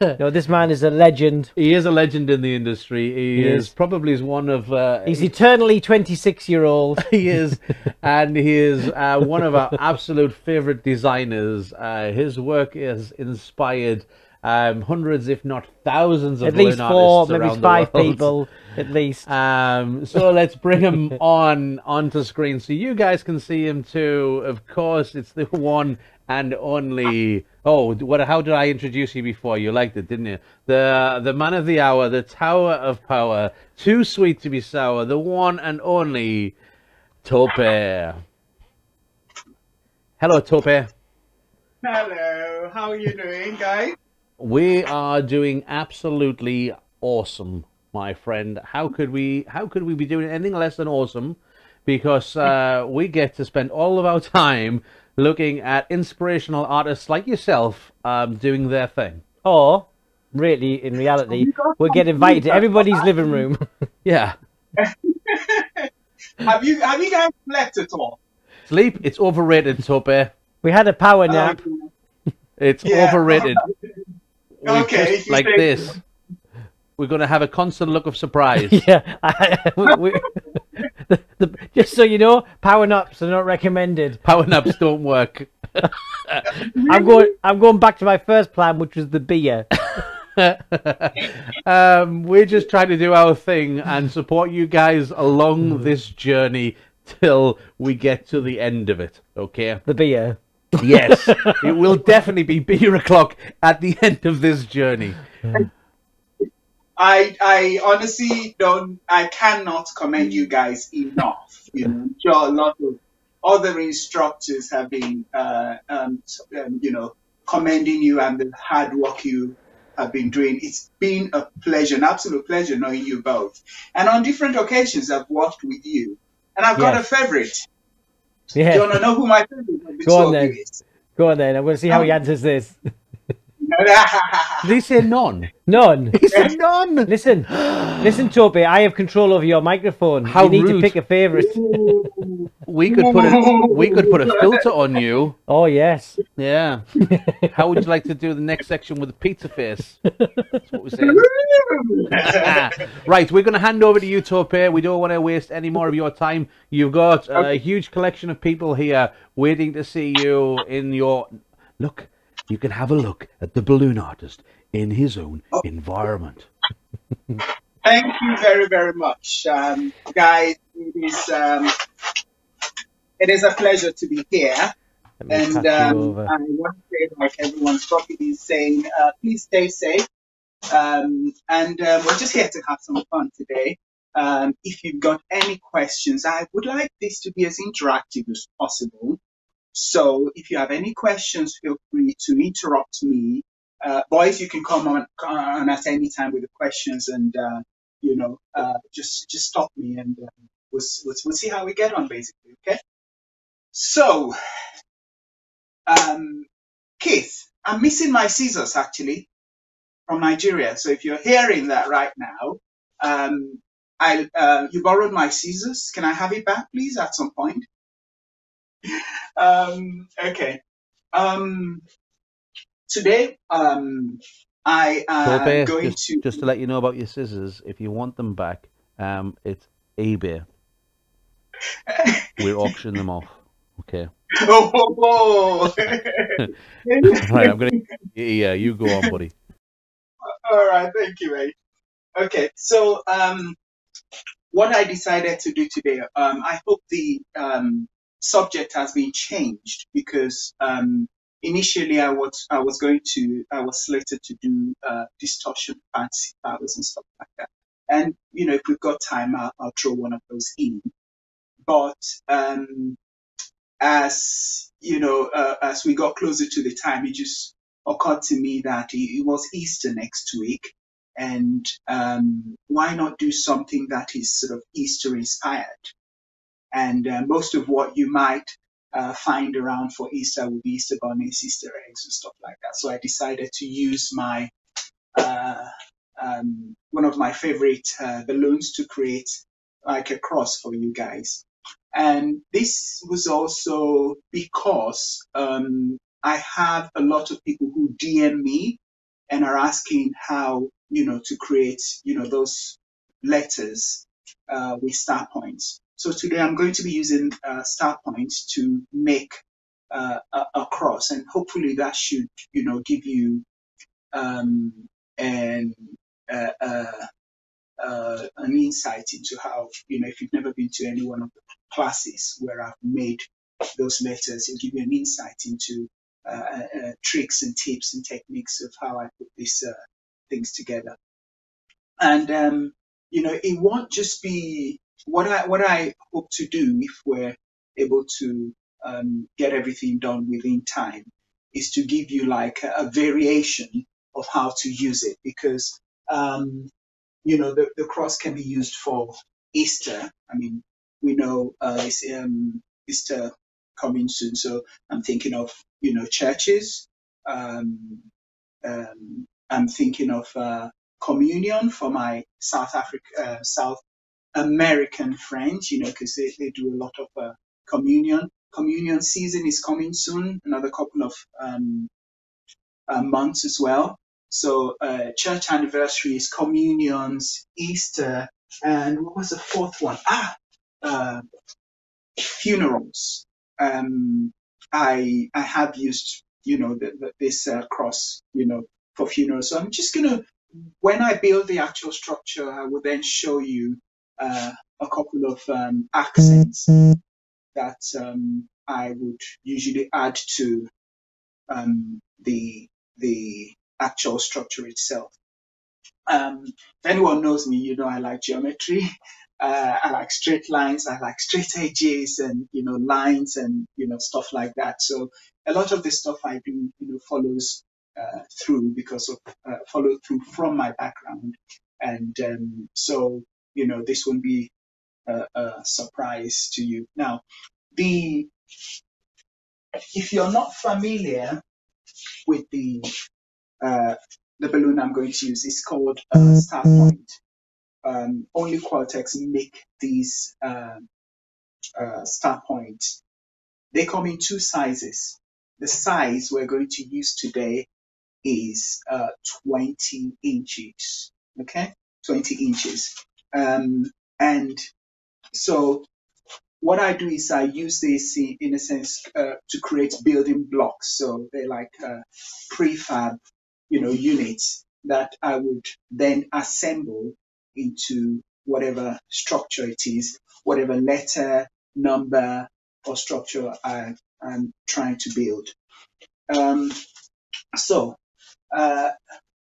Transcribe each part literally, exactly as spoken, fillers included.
No, this man is a legend. He is a legend in the industry. He, he is, is probably is one of... Uh, He's eternally twenty-six-year-old. He is. And he is uh, one of our absolute favourite designers. Uh, his work has inspired um, hundreds, if not thousands of balloon artists around the world. At least four, maybe five people, at least. Um, so let's bring him on onto screen so you guys can see him too. Of course, it's the one... and only, oh, what? How did I introduce you before? You liked it, didn't you? The the man of the hour, the tower of power, too sweet to be sour, the one and only Tope. Hello, Tope. Hello, how are you doing, guys? We are doing absolutely awesome, my friend. How could we, how could we be doing anything less than awesome? Because uh, we get to spend all of our time looking at inspirational artists like yourself um, doing their thing. Or, really, in reality, we'll get invited to everybody's living room. Yeah. Have you have you guys slept at all? Sleep? It's overrated, Tope. We had a power nap. Um, it's yeah. overrated. Okay. Like this. So. We're going to have a constant look of surprise. Yeah. I, we, the, the, just so you know, power naps are not recommended. Power naps don't work. I'm going. I'm going back to my first plan, which was the beer. um, we're just trying to do our thing and support you guys along this journey till we get to the end of it. Okay. The beer. Yes, it will definitely be beer o'clock at the end of this journey. I, I honestly don't, I cannot commend you guys enough. You know, I'm sure a lot of other instructors have been, uh, um, um, you know, commending you and the hard work you have been doing. It's been a pleasure, an absolute pleasure knowing you both. And on different occasions, I've worked with you. And I've got yeah. a favorite. Yeah. Do you want to know who my favorite Go on then. is? Go on then. I'm going to see how um, he answers this. Did he say none? None. He said none. Listen, listen, Tope, I have control over your microphone. How you need rude. to pick a favourite. we could put a we could put a filter on you. Oh yes. Yeah. How would you like to do the next section with a pizza face? That's what we're saying. Right, we're going to hand over to you, Tope. We don't want to waste any more of your time. You've got a huge collection of people here waiting to see you in your look. You can have a look at the balloon artist in his own oh. environment. Thank you very, very much. Um, guys, it is, um, it is a pleasure to be here. And um, I want to say, like everyone's probably saying, uh, please stay safe. Um, and um, we're just here to have some fun today. Um, if you've got any questions, I would like this to be as interactive as possible. So if you have any questions, feel free to interrupt me. Uh, boys, you can come on, on at any time with the questions and, uh, you know, uh, just just stop me and uh, we'll, we'll, we'll see how we get on, basically, okay? So, um, Keith, I'm missing my scissors, actually, from Nigeria. So if you're hearing that right now, um, I uh, you borrowed my scissors. Can I have it back, please, at some point? Um, okay. Um, today, um, I am eBay, going just, to... Just to let you know about your scissors, if you want them back, um, it's eBay. We're auctioning them off. Okay. Oh, oh, oh. Right, I'm going to... Yeah, you go on, buddy. All right, thank you, mate. Okay, so um, what I decided to do today, um, I hope the... Um, subject has been changed because um, initially I was I was going to I was slated to do uh, distortion fancy powers and stuff like that, and you know if we've got time I'll, I'll throw one of those in. But um, as you know, uh, as we got closer to the time, it just occurred to me that it was Easter next week, and um, why not do something that is sort of Easter inspired? And uh, most of what you might uh, find around for Easter would be Easter bunnies, Easter eggs, and stuff like that. So I decided to use my uh, um, one of my favorite uh, balloons to create like a cross for you guys. And this was also because um, I have a lot of people who D M me and are asking how, you know, to create, you know, those letters uh, with star points. So today I'm going to be using uh, star points to make uh, a, a cross, and hopefully that should, you know, give you um, an, uh, uh, uh, an insight into how, you know, if you've never been to any one of the classes where I've made those letters, it'll give you an insight into uh, uh, tricks and tips and techniques of how I put these uh, things together. And, um, you know, it won't just be what I, what I hope to do if we're able to um, get everything done within time, is to give you like a, a variation of how to use it, because, um, you know, the, the cross can be used for Easter. I mean, we know uh, it's um, Easter coming soon, so I'm thinking of, you know, churches. Um, um, I'm thinking of uh, communion for my South Africa, uh, South American friends, you know, because they, they do a lot of uh, communion. Communion season is coming soon, another couple of um, uh, months as well. So uh, church anniversaries, communions, Easter, and what was the fourth one? Ah, uh, funerals. Um, I I have used, you know, the, the, this uh, cross, you know, for funerals. So I'm just gonna, when I build the actual structure, I will then show you uh, a couple of um, accents that um, I would usually add to um, the the actual structure itself. Um, if anyone knows me, you know I like geometry. Uh, I like straight lines, I like straight edges and, you know, lines and, you know, stuff like that. So a lot of the stuff I do, you know, follows uh, through because of, uh, follow through from my background. And um, so, you know, this won't be a, a surprise to you. Now, the, if you're not familiar with the, uh, the balloon I'm going to use, it's called uh, Star Point. Um, only Qualatex make these uh, uh, star points. They come in two sizes. The size we're going to use today is uh, twenty inches, okay? twenty inches. Um, and so what I do is I use this in, in a sense uh, to create building blocks. So they're like uh, prefab, you know, units that I would then assemble into whatever structure it is, whatever letter, number, or structure I, I'm trying to build. Um, so uh,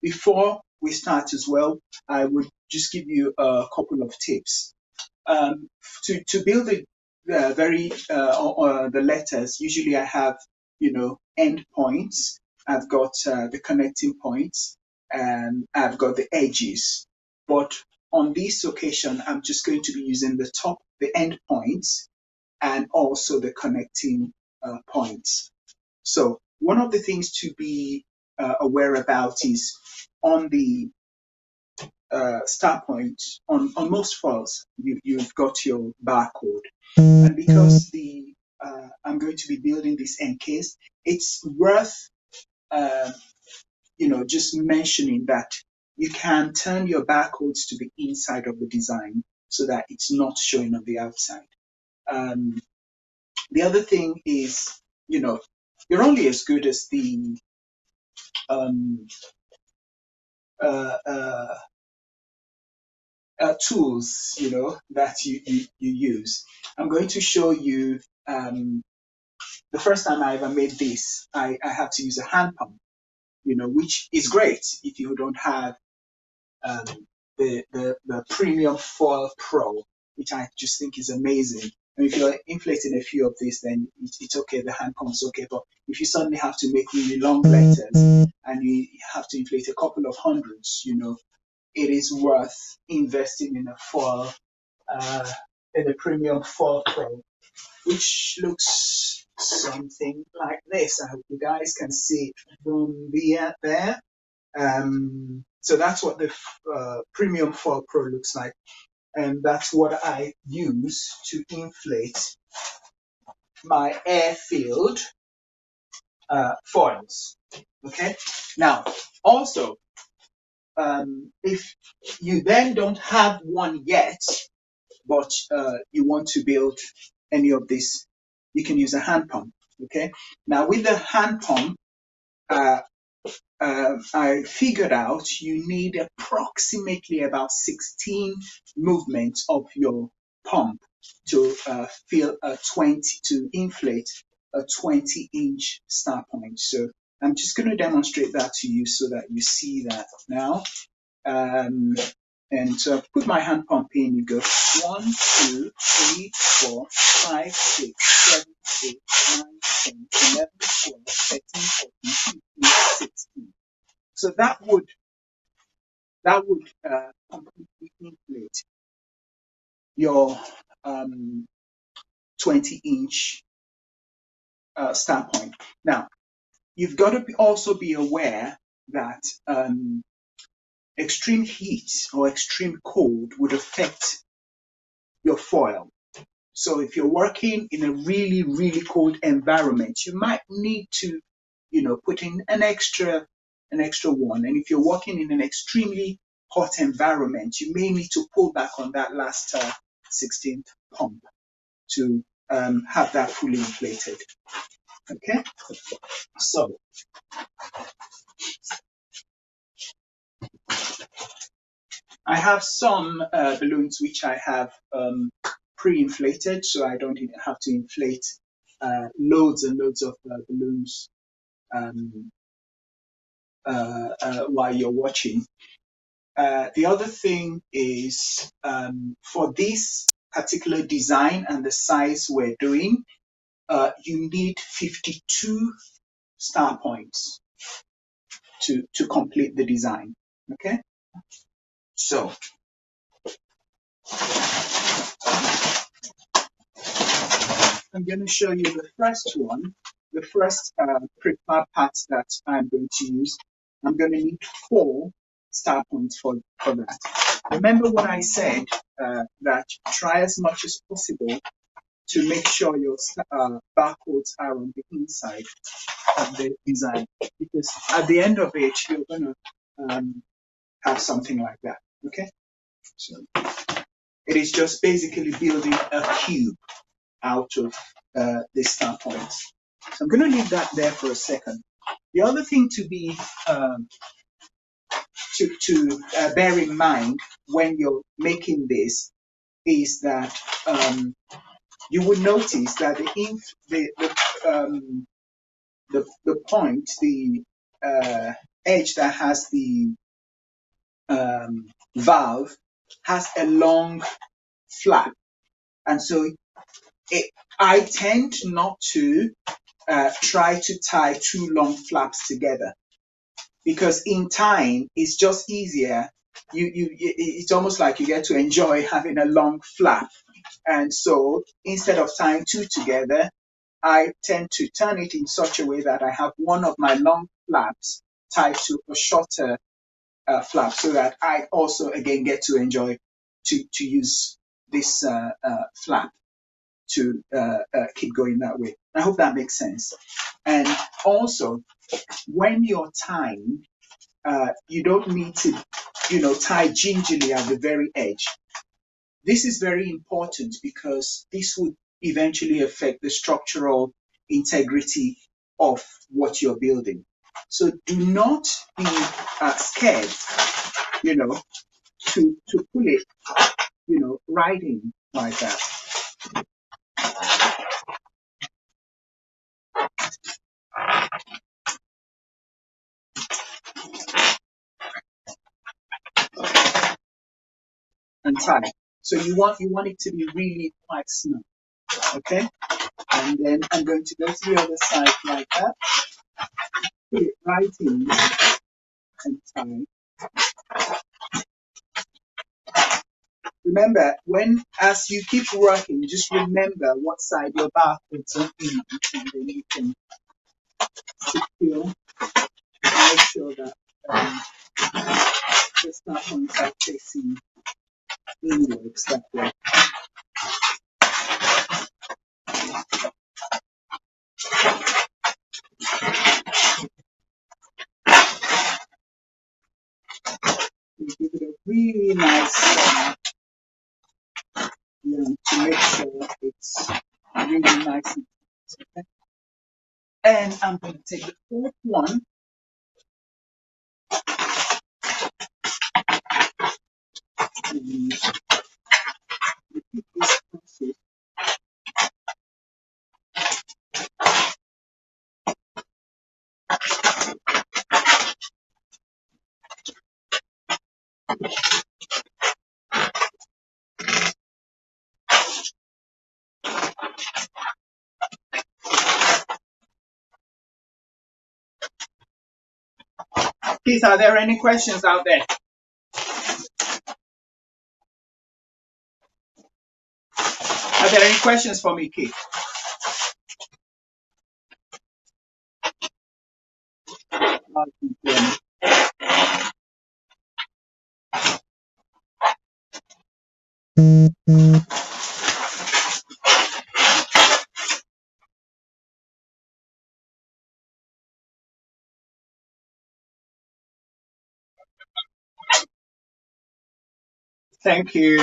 before we start as well, I would just give you a couple of tips. Um, to, to build the uh, very, uh, or, or the letters, usually I have, you know, end points. I've got uh, the connecting points, and I've got the edges. But on this occasion, I'm just going to be using the top, the end points, and also the connecting uh, points. So one of the things to be uh, aware about is on the uh, star point, on, on most foils, you, you've got your barcode. And because the uh, I'm going to be building this encased, it's worth uh, you know, just mentioning that you can turn your barcodes to the inside of the design so that it's not showing on the outside. Um, the other thing is, you know, you're only as good as the um, uh, uh, uh, tools, you know, that you, you, you use. I'm going to show you, um, the first time I ever made this, I, I had to use a hand pump, you know, which is great if you don't have Um, the, the the Premium Foil Pro, which I just think is amazing. And if you're inflating a few of these, then it, it's okay, the hand comes okay. But if you suddenly have to make really long letters and you have to inflate a couple of hundreds, you know, it is worth investing in a foil, uh, in a Premium Foil Pro, which looks something like this. I hope you guys can see from the there. Um, So that's what the uh, Premium Foil Pro looks like, and that's what I use to inflate my airfield uh, foils. Okay. Now, also, um, if you then don't have one yet, but uh, you want to build any of this, you can use a hand pump. Okay. Now, with the hand pump, uh, uh, I figured out you need approximately about sixteen movements of your pump to uh, fill a twenty to inflate a twenty inch star point. So I'm just going to demonstrate that to you so that you see that now. Um, and so I've put my hand pump in. You go one, two, three, four, five, six, seven, eight, nine, ten, eleven, twelve, thirteen, fourteen, fifteen, sixteen. So that would that would uh, completely inflate your um, twenty inch uh, star point. Now, you've got to be also be aware that um, extreme heat or extreme cold would affect your foil. So if you're working in a really, really cold environment, you might need to, you know, put in an extra, an extra one. And if you're working in an extremely hot environment, you may need to pull back on that last uh, sixteenth pump to um, have that fully inflated. Okay, so I have some uh, balloons which I have um, pre-inflated, so I don't even have to inflate uh, loads and loads of uh, balloons um, uh, uh, while you're watching. Uh, the other thing is, um, for this particular design and the size we're doing, uh, you need fifty-two star points to, to complete the design. Okay? So, I'm going to show you the first one, the first uh, prefab part that I'm going to use. I'm going to need four star points for, for that. Remember what I said, uh, that try as much as possible to make sure your uh, barcodes are on the inside of the design, because at the end of it, you're going to um, have something like that, okay? So it is just basically building a cube out of uh, this star point. So I'm going to leave that there for a second. The other thing to be um, to, to uh, bear in mind when you're making this is that um, you would notice that the inf the the, um, the the point, the uh, edge that has the um, valve has a long flap, and so it, I tend not to uh, try to tie two long flaps together, because in time it's just easier. You, you, it's almost like you get to enjoy having a long flap, and so instead of tying two together, I tend to turn it in such a way that I have one of my long flaps tied to a shorter uh, flap, so that I also again get to enjoy to to use this uh, uh, flap to uh, uh, keep going that way. I hope that makes sense. And also, when you're tying, uh, you don't need to, you know, tie gingerly at the very edge. This is very important because this would eventually affect the structural integrity of what you're building. So do not be uh, scared, you know, to, to pull it, you know, right in like that. And tie. So you want you want it to be really quite snug, okay? And then I'm going to go to the other side like that, put it right in, and tie. Remember, when as you keep working, just remember what side your barcodes are in, and then you can secure, make sure that um, the star points are facing inwards that way. really nice and cute, okay? And I'm going to take the fourth one. And repeat this process. Keith, are there any questions out there? Are there any questions for me, Keith? Thank you.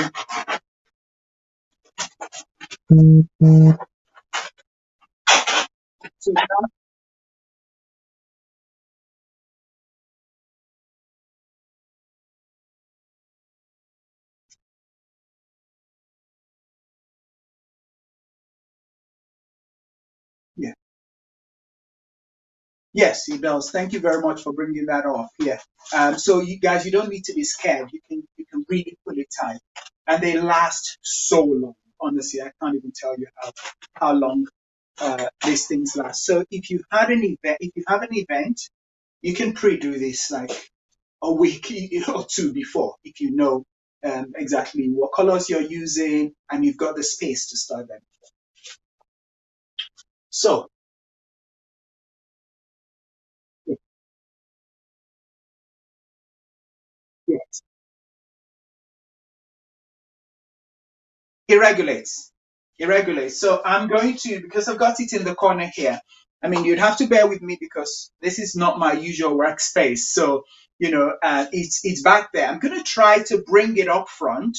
Mm-hmm. So now, yeah. Yes, he does. Thank you very much for bringing that off. Yeah. Um, so you guys, you don't need to be scared. You can you can really pull it tight, and they last so long. Honestly, I can't even tell you how how long uh, these things last. So if you had an event, if you have an event, you can pre-do this like a week or two before, if you know um, exactly what colors you're using and you've got the space to start them. So. Yes. It regulates, it regulates. So I'm going to, because I've got it in the corner here, I mean, you'd have to bear with me because this is not my usual workspace. So, you know, uh, it's, it's back there. I'm going to try to bring it up front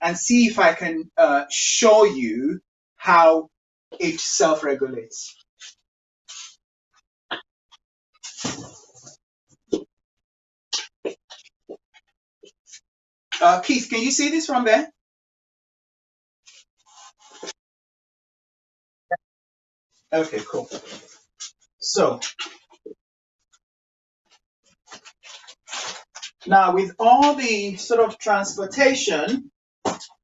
and see if I can uh, show you how it self-regulates. Uh, Keith, can you see this from there? Okay, cool. So now with all the sort of transportation,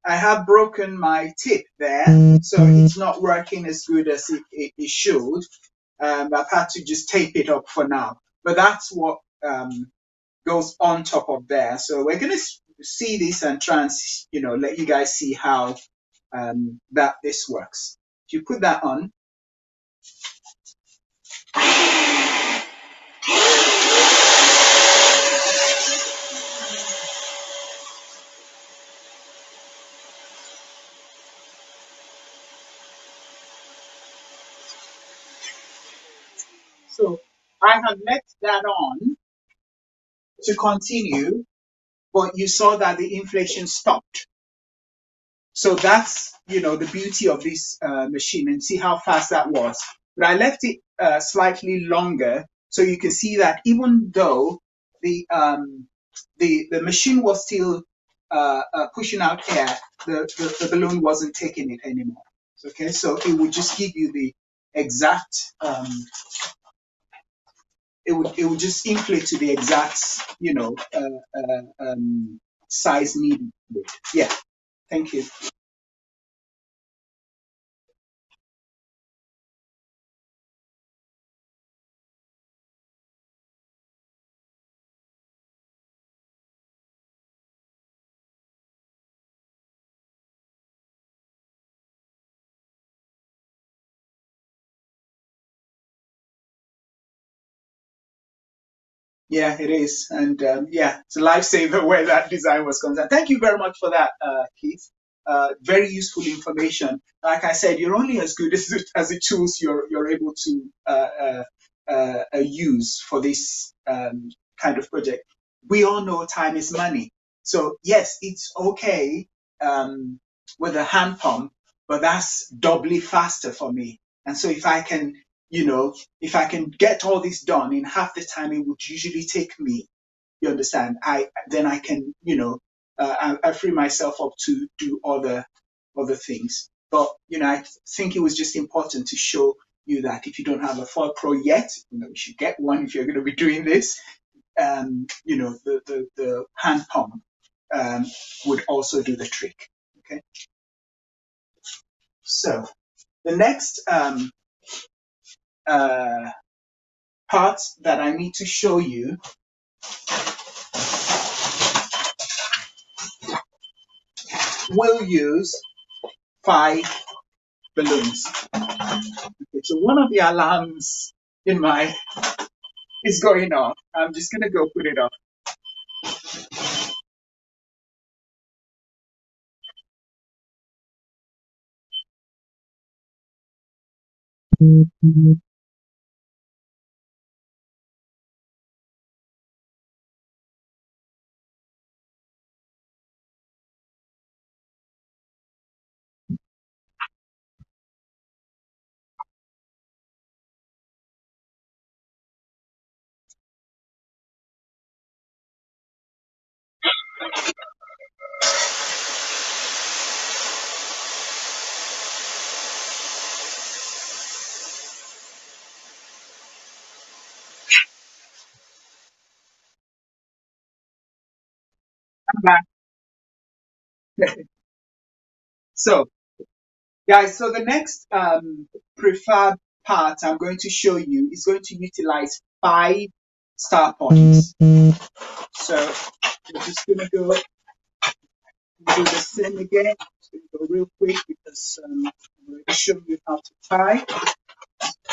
I have broken my tip there, so it's not working as good as it, it, it should. Um, I've had to just tape it up for now, but that's what um, goes on top of there. So we're going to see this and try and, you know, let you guys see how um, that this works. If you put that on. So I have left that on to continue, but you saw that the inflation stopped. So that's, you know, the beauty of this uh, machine, and see how fast that was. But I left it uh, slightly longer, so you can see that even though the um, the the machine was still uh, uh, pushing out air, the, the the balloon wasn't taking it anymore. Okay, so it would just give you the exact. Um, It would, it would just inflate to the exact, you know, uh, uh, um, size needed. Yeah, thank you. Yeah, it is. And um, yeah, it's a lifesaver where that design was concerned. Thank you very much for that, uh, Keith. Uh, very useful information. Like I said, you're only as good as, as the tools you're, you're able to uh, uh, uh, use for this um, kind of project. We all know time is money. So yes, it's okay um, with a hand pump but that's doubly faster for me. And so if I can, you know, if I can get all this done in half the time it would usually take me, you understand, I then I can, you know, uh, I, I free myself up to do other other things. But, you know, I think it was just important to show you that if you don't have a foil pro yet, you know, you should get one if you're going to be doing this. Um, you know, the, the, the hand pump um, would also do the trick. Okay. So the next um, uh, part that I need to show you will use five balloons. Okay, so one of the alarms in my is going off. I'm just gonna go put it off. Mm-hmm. So, guys, so the next um, prefab part I'm going to show you is going to utilize five star points. So, we're just going to go do the same again. Just going to go real quick because um, I'm going to show you how to tie.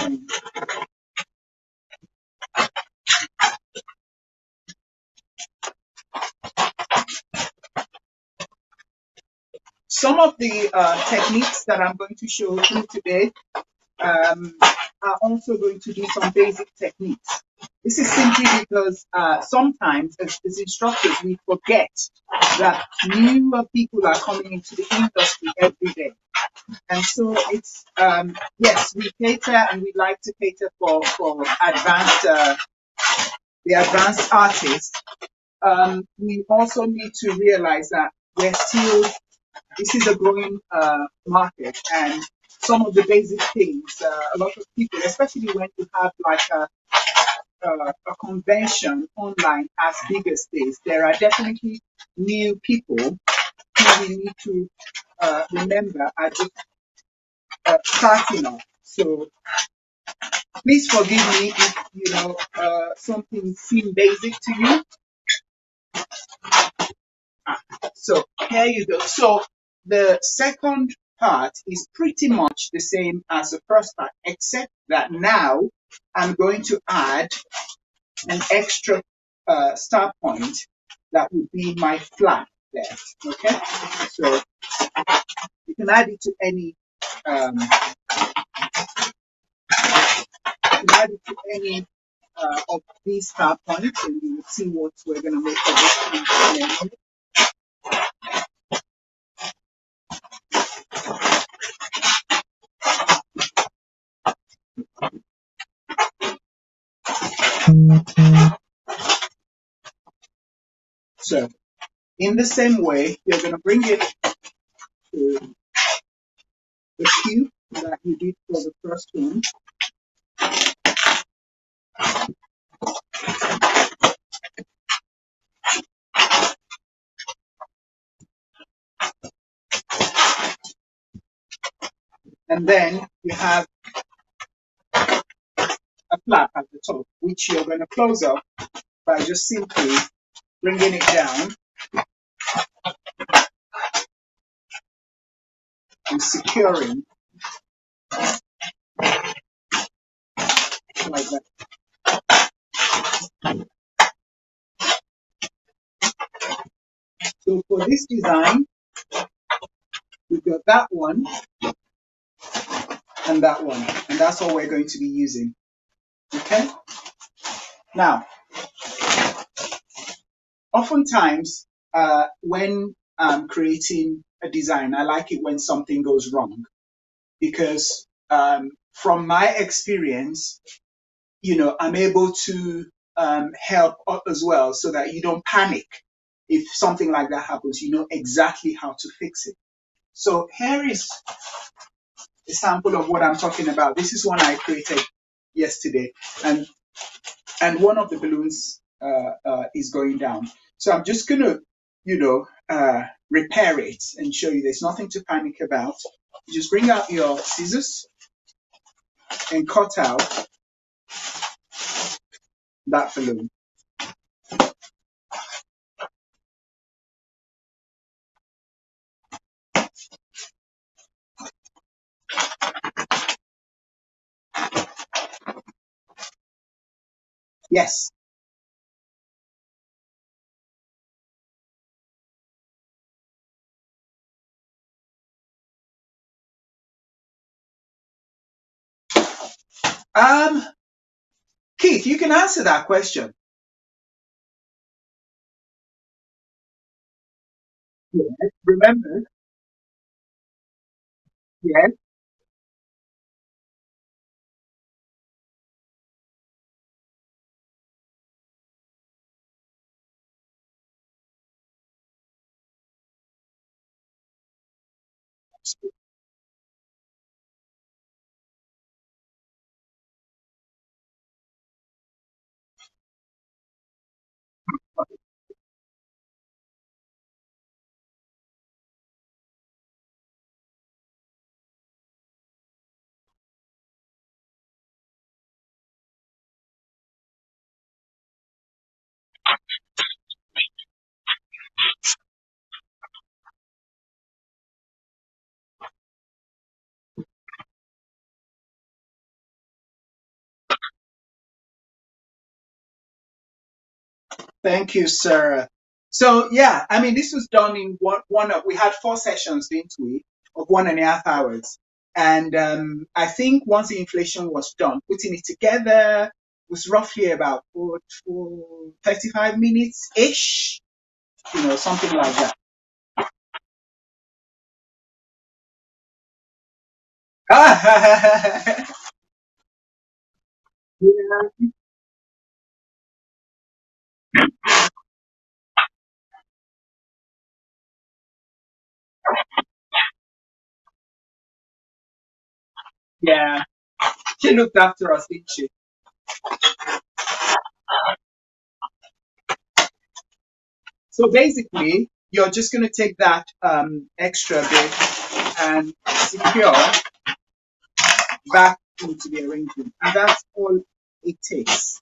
Um, Some of the uh, techniques that I'm going to show you today um, are also going to be some basic techniques. This is simply because uh, sometimes as, as instructors, we forget that newer people are coming into the industry every day. And so it's, um, yes, we cater and we like to cater for, for advanced, uh, the advanced artists. Um, we also need to realize that we're still, this is a growing uh, market, and some of the basic things, uh, a lot of people, especially when you have like a, uh, a convention online as big as this, there are definitely new people who we need to uh, remember are just uh, starting off. So please forgive me if, you know, uh, something seemed basic to you. Ah, so here you go. So the second part is pretty much the same as the first part, except that now I'm going to add an extra uh, star point that would be my flag there. Okay, so you can add it to any um, you can add it to any uh, of these star points, and you will see what we're going to make for this in a minute. So, in the same way, you're going to bring it to the cube that you did for the first one. And then you have a flap at the top, which you're going to close up by just simply bringing it down and securing like that. So for this design, we've got that one and that one, and that's all we're going to be using. Okay, now oftentimes uh, when I'm creating a design. I like it when something goes wrong, because um, from my experience, you know, I'm able to um, help as well, so that you don't panic. If something like that happens, you know exactly how to fix it. So here is a sample of what I'm talking about. This is one I created yesterday, and and one of the balloons uh, uh, is going down. So I'm just going to, you know, uh, repair it and show you there's nothing to panic about. You just bring out your scissors and cut out that balloon. Yes. Um, Keith, you can answer that question. Yes, remember. Yes. Thank you, Sarah. So yeah, I mean, this was done in one, one of, we had four sessions, didn't we, of one and a half hours. And um, I think once the inflation was done, putting it together was roughly about four, four, thirty-five minutes-ish, you know, something like that. Ah, yeah. Yeah, she looked after us, didn't she? So basically, you're just going to take that um, extra bit and secure back into the arrangement. And that's all it takes.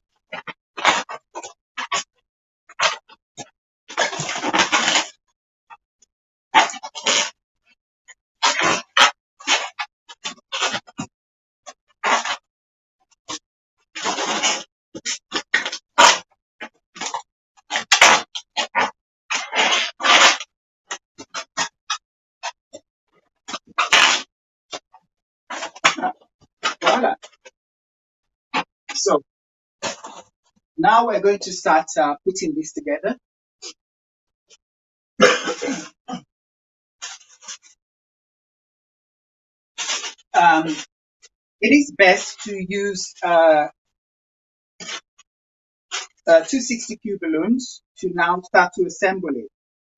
So now we're going to start uh, putting this together. Um, it is best to use uh, uh, two sixty Q balloons to now start to assemble it.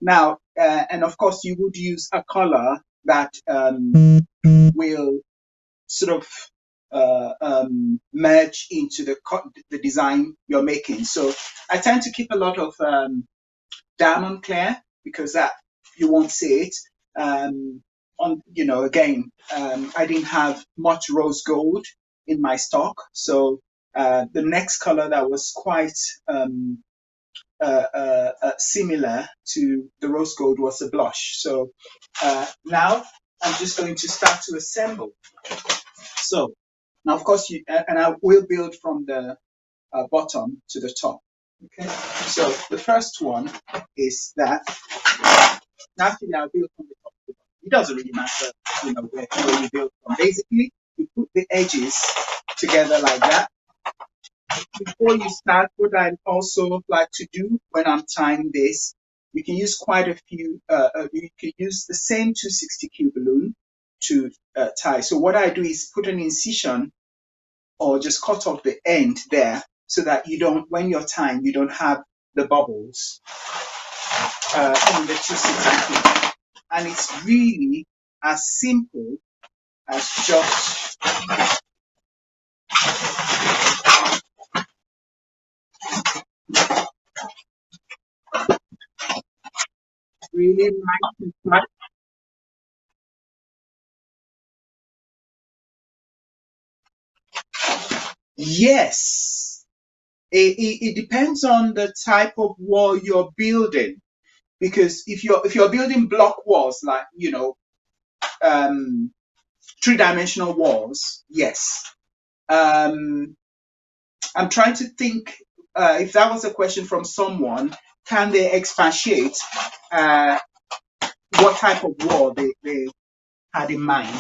Now, uh, and of course, you would use a color that um, will sort of Uh, um, merge into the the design you're making. So I tend to keep a lot of um, diamond clear, because that you won't see it. Um, on you know, again, um, I didn't have much rose gold in my stock, so uh, the next color that was quite um, uh, uh, uh, similar to the rose gold was a blush. So uh, now I'm just going to start to assemble. So. Now, of course, you, and I will build from the uh, bottom to the top. Okay. So the first one is that. Actually, I'll build from the top to the bottom. It doesn't really matter, you know, where, where you build from. Basically, you put the edges together like that. Before you start, what I also like to do when I'm tying this You can use quite a few, uh, you can use the same two sixty Q balloon to uh, tie. So what I do is put an incision or just cut off the end there so that you don't, when you're tying, you don't have the bubbles uh, in the two sixty Q. And it's really as simple as just really nice and flat. Yes, it, it, it depends on the type of wall you're building, because if you're if you're building block walls, like, you know, um, three-dimensional walls, yes. Um, I'm trying to think uh, if that was a question from someone. Can they expatiate uh, what type of wall they, they had in mind?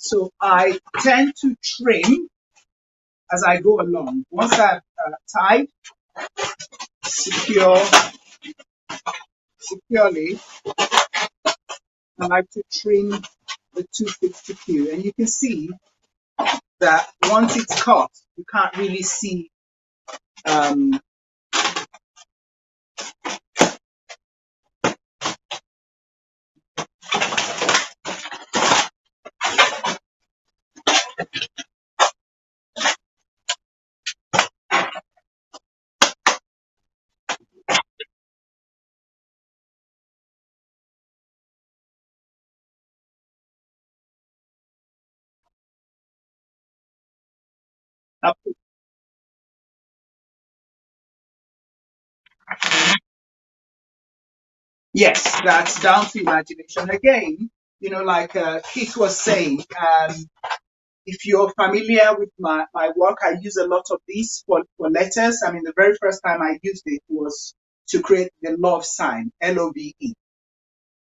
So I tend to trim as I go along. Once I've uh, tied secure, securely, I like to trim the two sixty Q. And you can see that once it's cut, you can't really see um, Yes, that's down to imagination again. You know, like uh, Keith was saying, um, if you're familiar with my, my work, I use a lot of these for, for letters. I mean, the very first time I used it was to create the love sign, L O V E.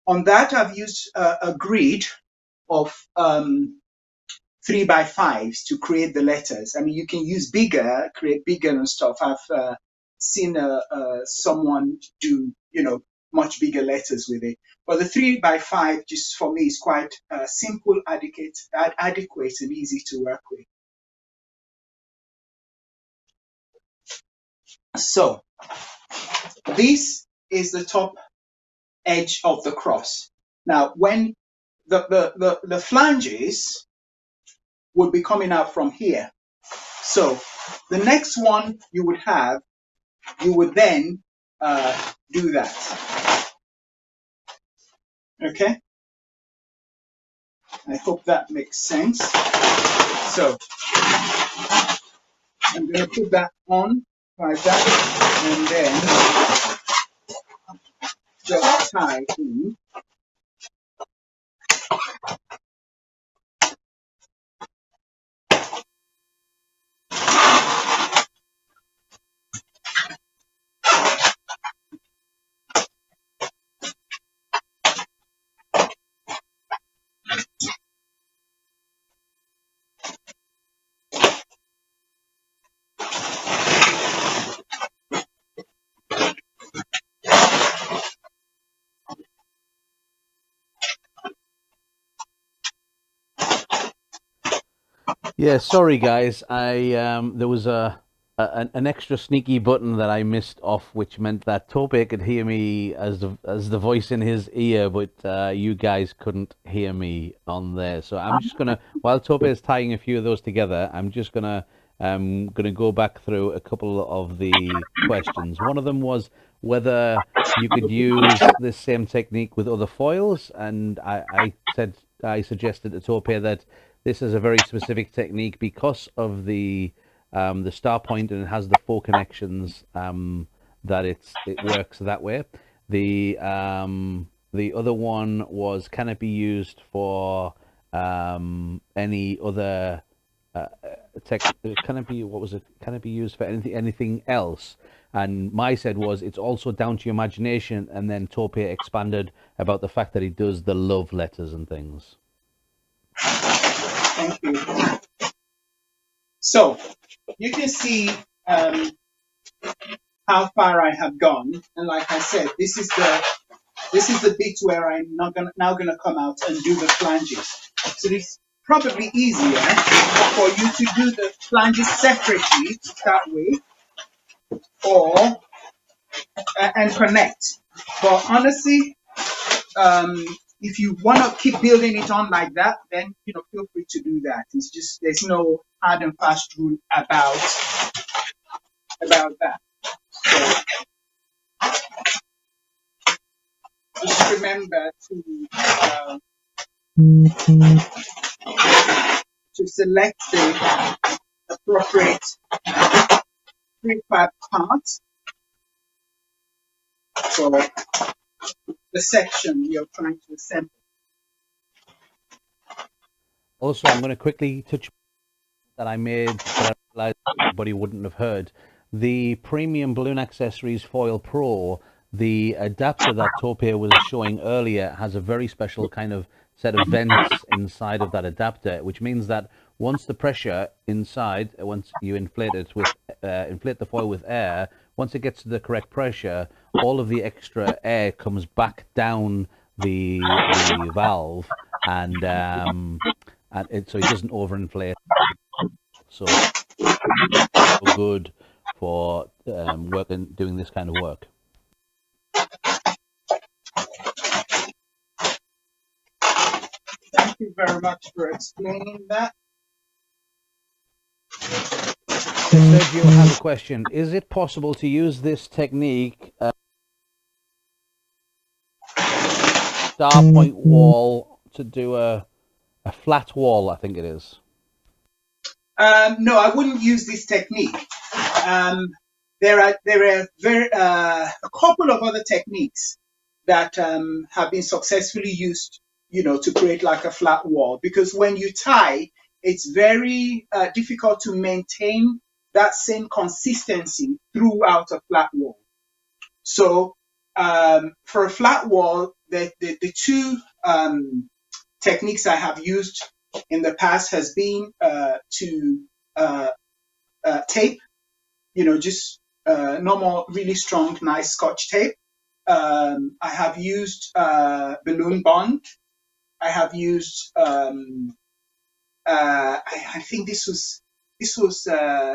On that, I've used uh, a grid of um, three by fives to create the letters. I mean, you can use bigger, create bigger and stuff. I've uh, seen uh, uh, someone do, you know, much bigger letters with it. But the three by five, just for me, is quite uh, simple, adequate, ad adequate, and easy to work with. So this is the top edge of the cross. Now, when the the the, the flanges would be coming out from here. So the next one you would have, you would then uh, do that. Okay? I hope that makes sense. So I'm going to put that on like that, and then just tie in. Yeah, sorry guys, I um, there was a, a an extra sneaky button that I missed off, which meant that Tope could hear me as the, as the voice in his ear, but uh, you guys couldn't hear me on there. So I'm just gonna, while Tope is tying a few of those together, I'm just gonna um, gonna go back through a couple of the questions. One of them was whether you could use this same technique with other foils, and I, I said I suggested to Tope that this is a very specific technique because of the um, the star point, and it has the four connections um, that it's it works that way. The um, the other one was, can it be used for um, any other uh, text, can it be, what was it, can it be used for anything, anything else? And my said was, it's also down to your imagination. And then Tope expanded about the fact that he does the love letters and things. Thank you. So you can see um, how far I have gone. And like I said, this is the, this is the bit where I'm not gonna, now going to come out and do the flanges. So it's probably easier for you to do the flanges separately to start with, or uh, and connect. But honestly, um, if you want to keep building it on like that, then you know, feel free to do that. It's just, there's no hard and fast rule about about that. So, just remember to uh, to select the appropriate prefab part for the section you're trying to assemble. Also, I'm going to quickly touch that I made that I realized everybody wouldn't have heard. The premium balloon accessories foil pro, the adapter that Tope was showing earlier, has a very special kind of set of vents inside of that adapter, which means that once the pressure inside, once you inflate it with uh, inflate the foil with air, once it gets to the correct pressure, all of the extra air comes back down the, the valve, and um, and it, so it doesn't overinflate. So, so good for um, working, doing this kind of work. Thank you very much for explaining that. Sergio has a question. Is it possible to use this technique uh, star point wall to do a, a flat wall, I think it is? Um, no, I wouldn't use this technique. Um, there are, there are very, uh, a couple of other techniques that um, have been successfully used, you know, to create like a flat wall, because when you tie, it's very uh, difficult to maintain that same consistency throughout a flat wall. So um, for a flat wall, the, the, the two um, techniques I have used in the past has been uh, to uh, uh, tape, you know, just uh, normal, really strong, nice Scotch tape. Um, I have used uh, balloon bond. I have used... Um, Uh, I, I think this was this was uh,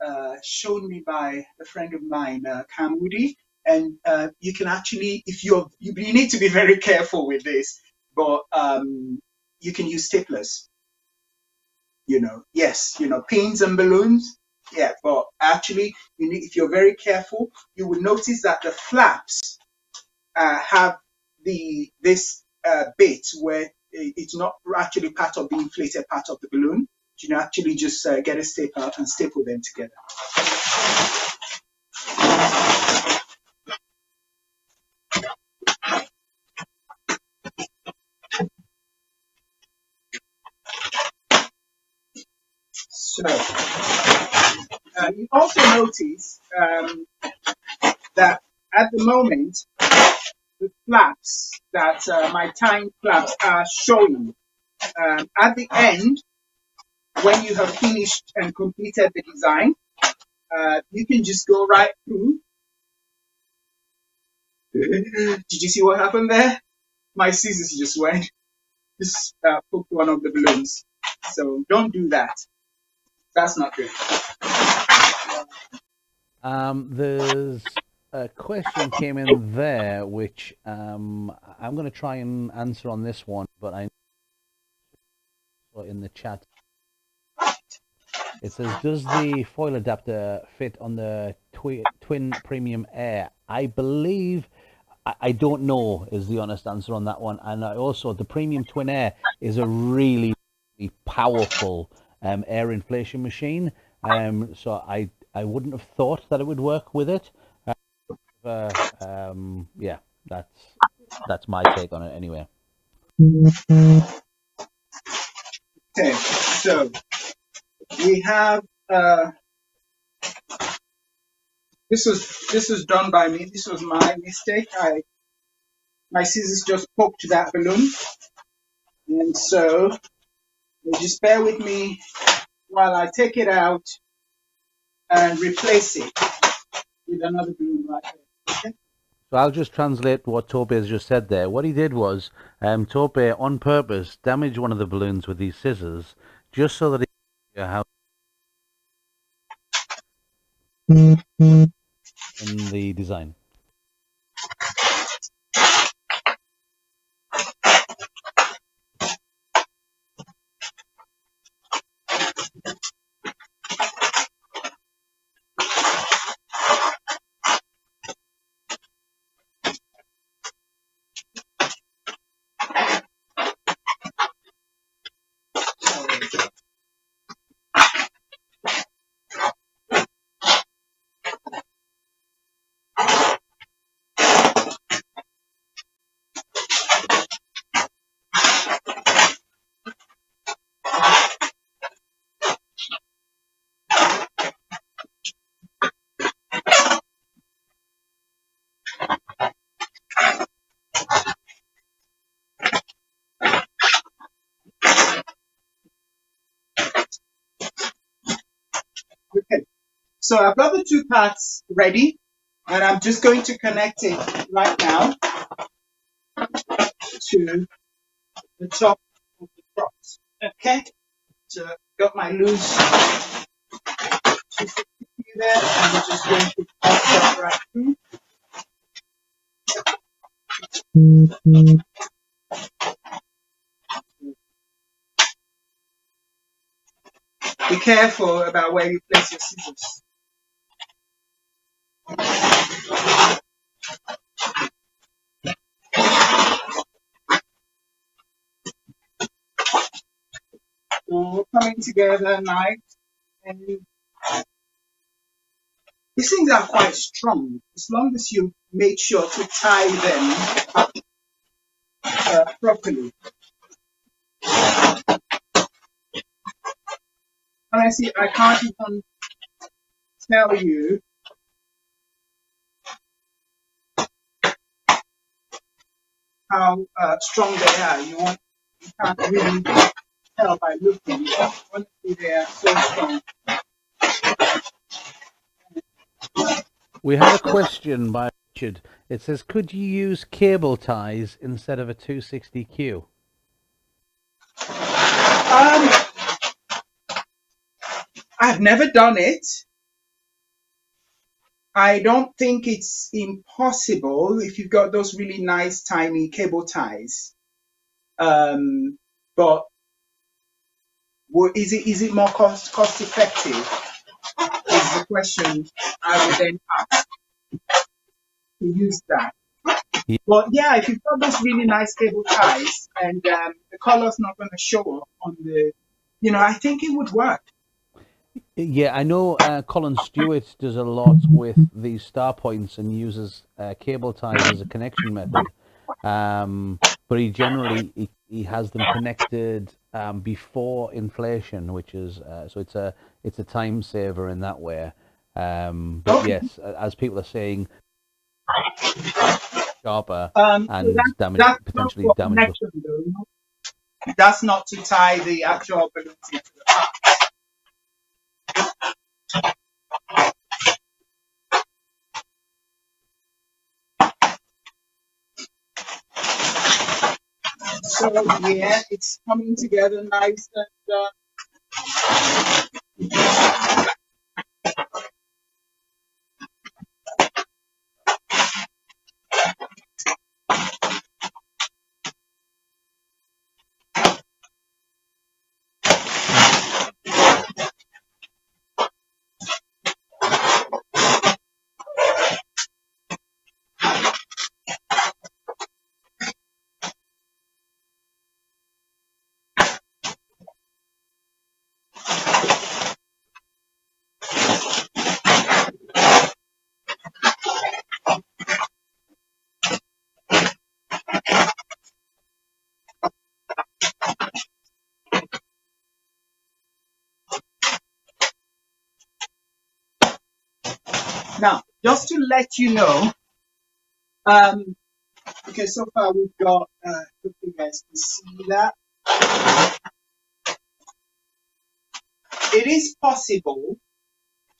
uh, shown me by a friend of mine, uh, Kamudi, and uh, you can actually, if you're, you you need to be very careful with this, but um, you can use staplers. You know, yes, you know, pins and balloons, yeah. But actually, you need, if you're very careful, you will notice that the flaps uh, have the this uh, bit where it's not actually part of the inflated part of the balloon. You can actually just uh, get a staple out and staple them together. So, uh, you also notice um, that at the moment, the flaps that uh, my tying flaps are showing um, at the end, when you have finished and completed the design, uh, you can just go right through. Did you see what happened there? My scissors just went, just uh, hooked one of the balloons. So don't do that. That's not good. Um, there's a question came in there, which um, I'm going to try and answer on this one, but I know in the chat. It says, does the foil adapter fit on the twi twin premium air? I believe, I, I don't know is the honest answer on that one. And I also, the premium twin air is a really, really powerful um, air inflation machine. Um, so I, I wouldn't have thought that it would work with it. Uh, um, yeah, that's that's my take on it anyway. Okay, so we have uh, this was this was done by me. This was my mistake. I my scissors just poked that balloon, and so just bear with me while I take it out and replace it with another balloon right there. Okay? So I'll just translate what Tope has just said there. What he did was, um, Tope on purpose damaged one of the balloons with these scissors just so that he could figure out in the design. So I've got the two parts ready, and I'm just going to connect it right now to the top of the crops. Okay, so I've got my loose two sixty Q there, and I'm just going to pop that right through. Mm-hmm. Be careful about where you place your scissors. So coming together nice, and these things are quite strong. As long as you make sure to tie them up, uh, properly. Honestly, I can't even tell you how uh, strong they are. You won't, you can't really tell by looking. Honestly, they are so strong. We have a question by Richard. It says, could you use cable ties instead of a two sixty Q? Um, I've never done it. I don't think it's impossible if you've got those really nice tiny cable ties. Um, but is it is it more cost cost effective? Is the question I would then ask to use that. But yeah, if you've got those really nice cable ties and um, the color's not going to show up on the, you know, I think it would work. Yeah, I know uh, Colin Stewart does a lot with these star points and uses uh, cable ties as a connection method, um, but he generally he, he has them connected um, before inflation, which is uh, so it's a it's a time saver in that way. Um, but yes, as people are saying, sharper um, and so that, damage, that's potentially damage. That's not to tie the actual balloons into the top. So yeah, it's coming together nice and uh, Now, just to let you know, um, okay, so far we've got, uh, if you guys can see that. It is possible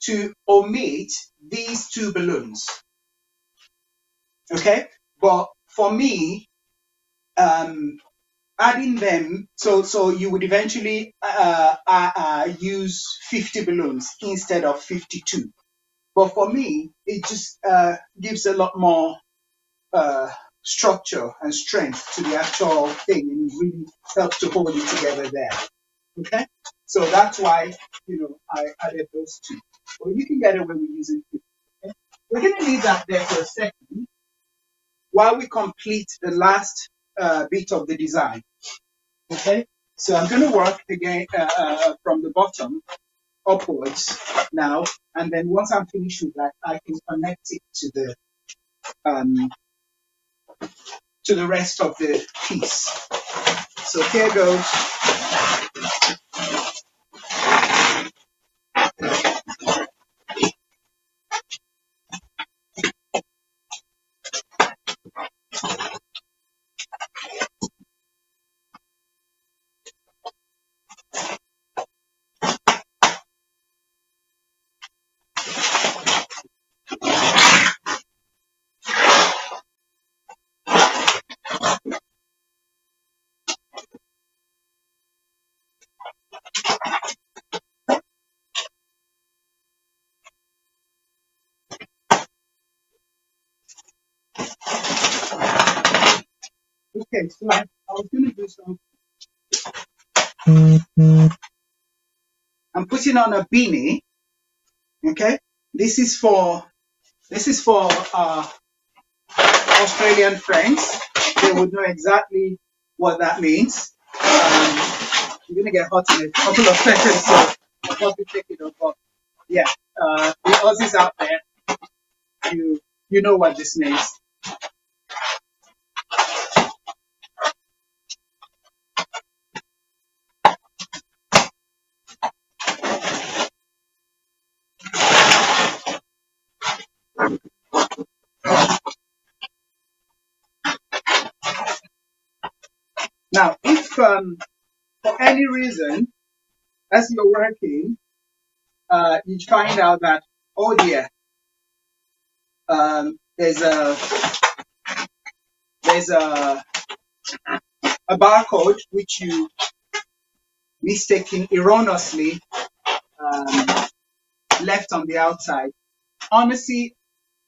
to omit these two balloons, okay? But for me, um, adding them, so so you would eventually uh, uh, uh, use fifty balloons instead of fifty-two. But for me, it just uh, gives a lot more uh, structure and strength to the actual thing, and it really helps to hold it together there. Okay, so that's why, you know, I added those two. Well, you can get away with using two. Okay? We're going to leave that there for a second while we complete the last uh, bit of the design. Okay, so I'm going to work again uh, uh, from the bottom upwards now, and then once I'm finished with that, I can connect it to the um, to the rest of the piece. So here goes. Okay, so I, I was going to do something. I'm putting on a beanie. Okay, this is for this is for uh, Australian friends. They would know exactly what that means. Um, you're going to get hot in a couple of seconds, so I'll probably take it off. But yeah, uh, the Aussies out there, you you know what this means. Now, if um, for any reason, as you're working, uh, you find out that, oh dear, um, there's a there's a a barcode which you mistaken erroneously um, left on the outside. Honestly,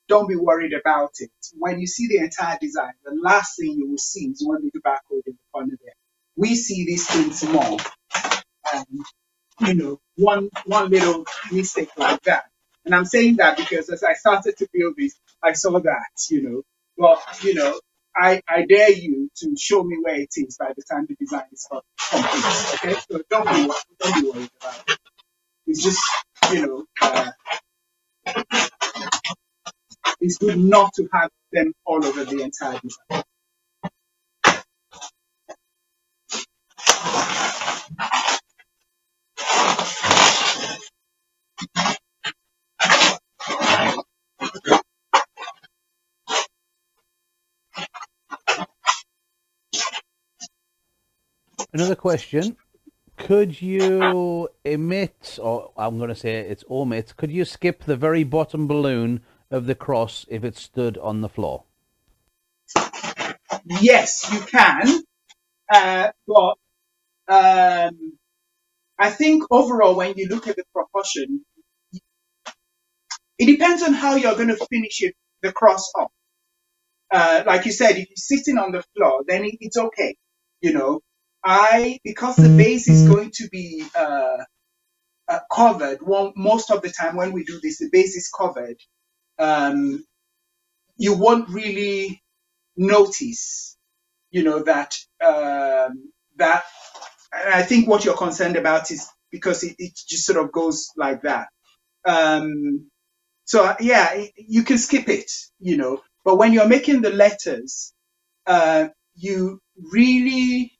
don't be worried about it. When you see the entire design, the last thing you will see is one little barcode in the corner there. We see these things more. Um, you know, one one little mistake like that. And I'm saying that because as I started to build this, I saw that, you know. Well, you know, I, I dare you to show me where it is by the time the design is complete. Okay? So don't be, don't be worried about it. It's just, you know, uh, it's good not to have them all over the entire design. Another question. Could you omit, or I'm going to say it's omit, could you skip the very bottom balloon of the cross if it stood on the floor? Yes, you can. Uh, but um, I think overall, when you look at the proportion, it depends on how you're going to finish it, the cross up. Uh, like you said, if you're sitting on the floor, then it, it's okay. You know, I, because the base is going to be uh, uh, covered, one, most of the time when we do this, the base is covered. Um, you won't really notice, you know, that, um, that, and I think what you're concerned about is because it, it just sort of goes like that. Um, so yeah, you can skip it, you know, but when you're making the letters, uh, you really,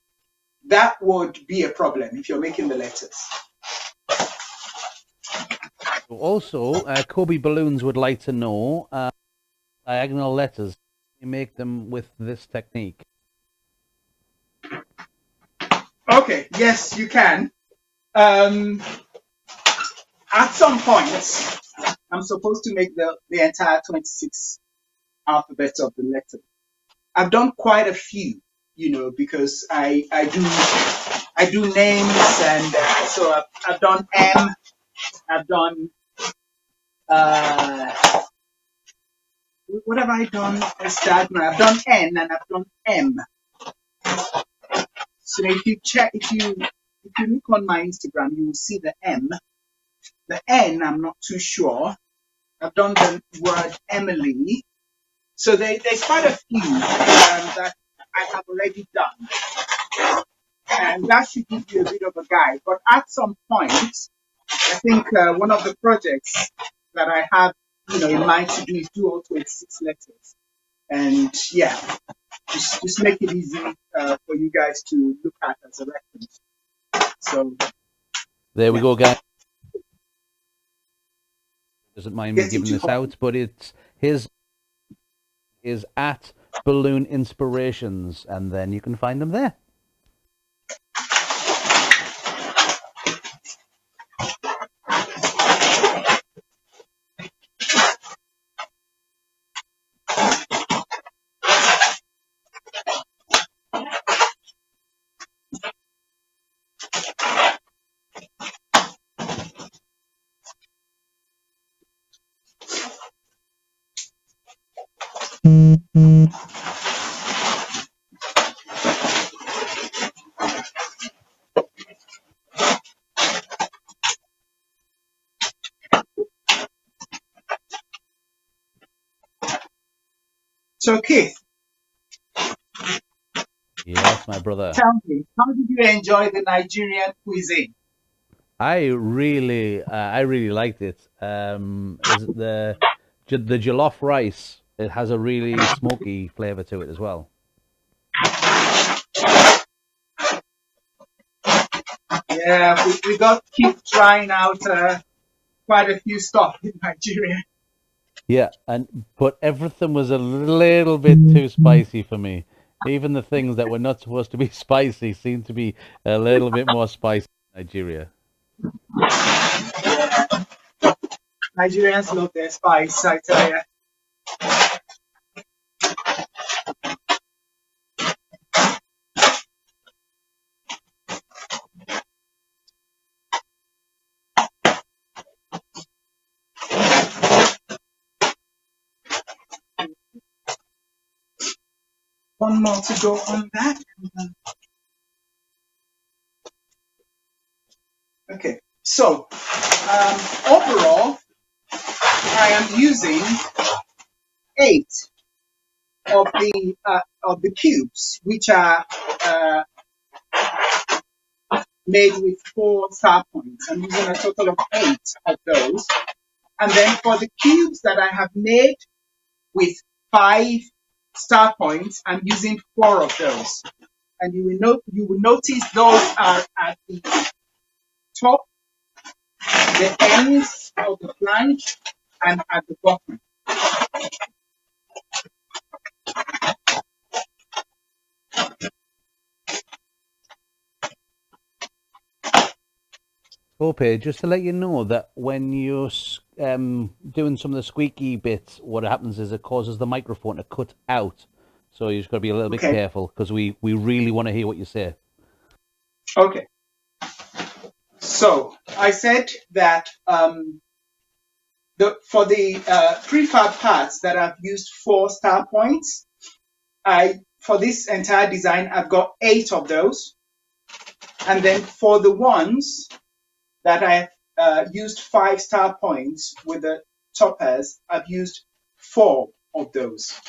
that would be a problem if you're making the letters. Also, uh, Kobe Balloons would like to know uh, diagonal letters. You make them with this technique. Okay, yes, you can. Um, at some point, I'm supposed to make the, the entire twenty-six alphabet of the letter. I've done quite a few, you know, because I, I do I do names, and uh, so I've, I've done M, I've done, uh, what have I done? I've done N and I've done M. So if you check, if you, if you look on my Instagram, you will see the M. The N, I'm not too sure. I've done the word Emily. So they, there's quite a few um, that I have already done. And that should give you a bit of a guide. But at some point, I think uh, one of the projects that I have, you know, in mind to do is do all twenty-six letters. And yeah, just, just make it easy uh, for you guys to look at as a reference. So there we yeah. go, guys. Doesn't mind me yes, giving this out, but it's his is at Balloon Inspirations, and then you can find them there. So, Keith. Yes, my brother. Tell me, how did you enjoy the Nigerian cuisine? I really, uh, I really liked it. Um, is it the the jollof rice? It has a really smoky flavour to it as well. Yeah, we, we got to keep trying out uh, quite a few stuff in Nigeria. Yeah, and but everything was a little bit too spicy for me. Even the things that were not supposed to be spicy seemed to be a little bit more spicy in Nigeria. Yeah. Nigerians love their spice, I tell you. One more to go on that. Okay, so um, overall, I am using eight of the uh, of the cubes, which are uh, made with four star points. I'm using a total of eight of those, and then for the cubes that I have made with five star points, I'm using four of those, and you will note you will notice those are at the top, the ends of the flange, and at the bottom. Tope, just to let you know that when you're um, doing some of the squeaky bits, what happens is it causes the microphone to cut out. So you just got to be a little okay. bit careful, because we, we really want to hear what you say. Okay. So I said that um, the, for the uh, prefab parts that I've used four star points, I for this entire design, I've got eight of those. And then for the ones that I uh, used five star points with the toppers, I've used four of those.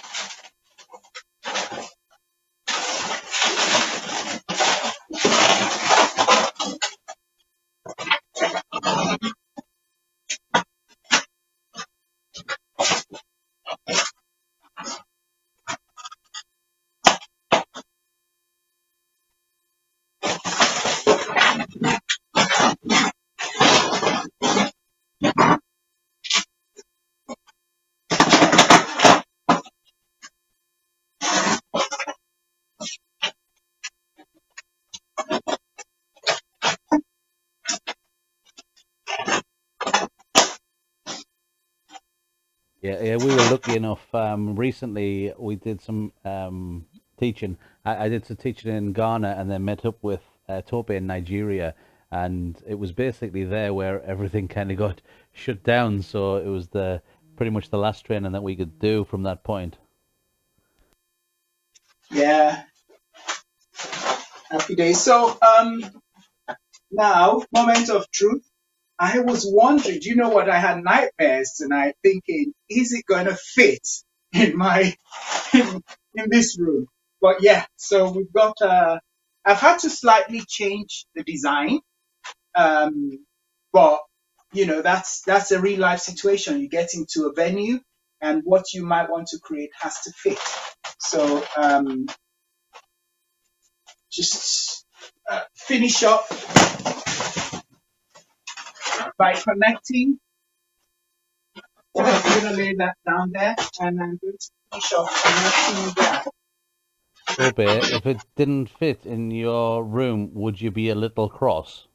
Yeah, yeah, we were lucky enough. Um, recently, we did some um, teaching. I, I did some teaching in Ghana, and then met up with uh, Tope in Nigeria. And it was basically there where everything kind of got shut down. So it was the pretty much the last training that we could do from that point. Yeah. Happy day. So um, now, moment of truth. I was wondering, you know what? I had nightmares tonight thinking, is it going to fit in my, in, in this room? But yeah, so we've got, uh, I've had to slightly change the design. Um, but you know, that's, that's a real life situation. You get into a venue and what you might want to create has to fit. So, um, just uh, finish up by connecting. So I'm going to lay that down there and I'm going to finish off connecting that. Tope, if it didn't fit in your room, would you be a little cross?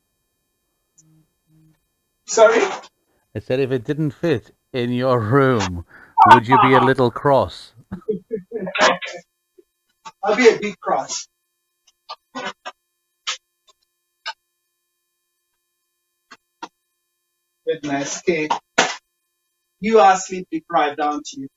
Sorry? I said if it didn't fit in your room, would you be a little cross? I'll be a big cross. Goodness, kid. You are sleep deprived, aren't you?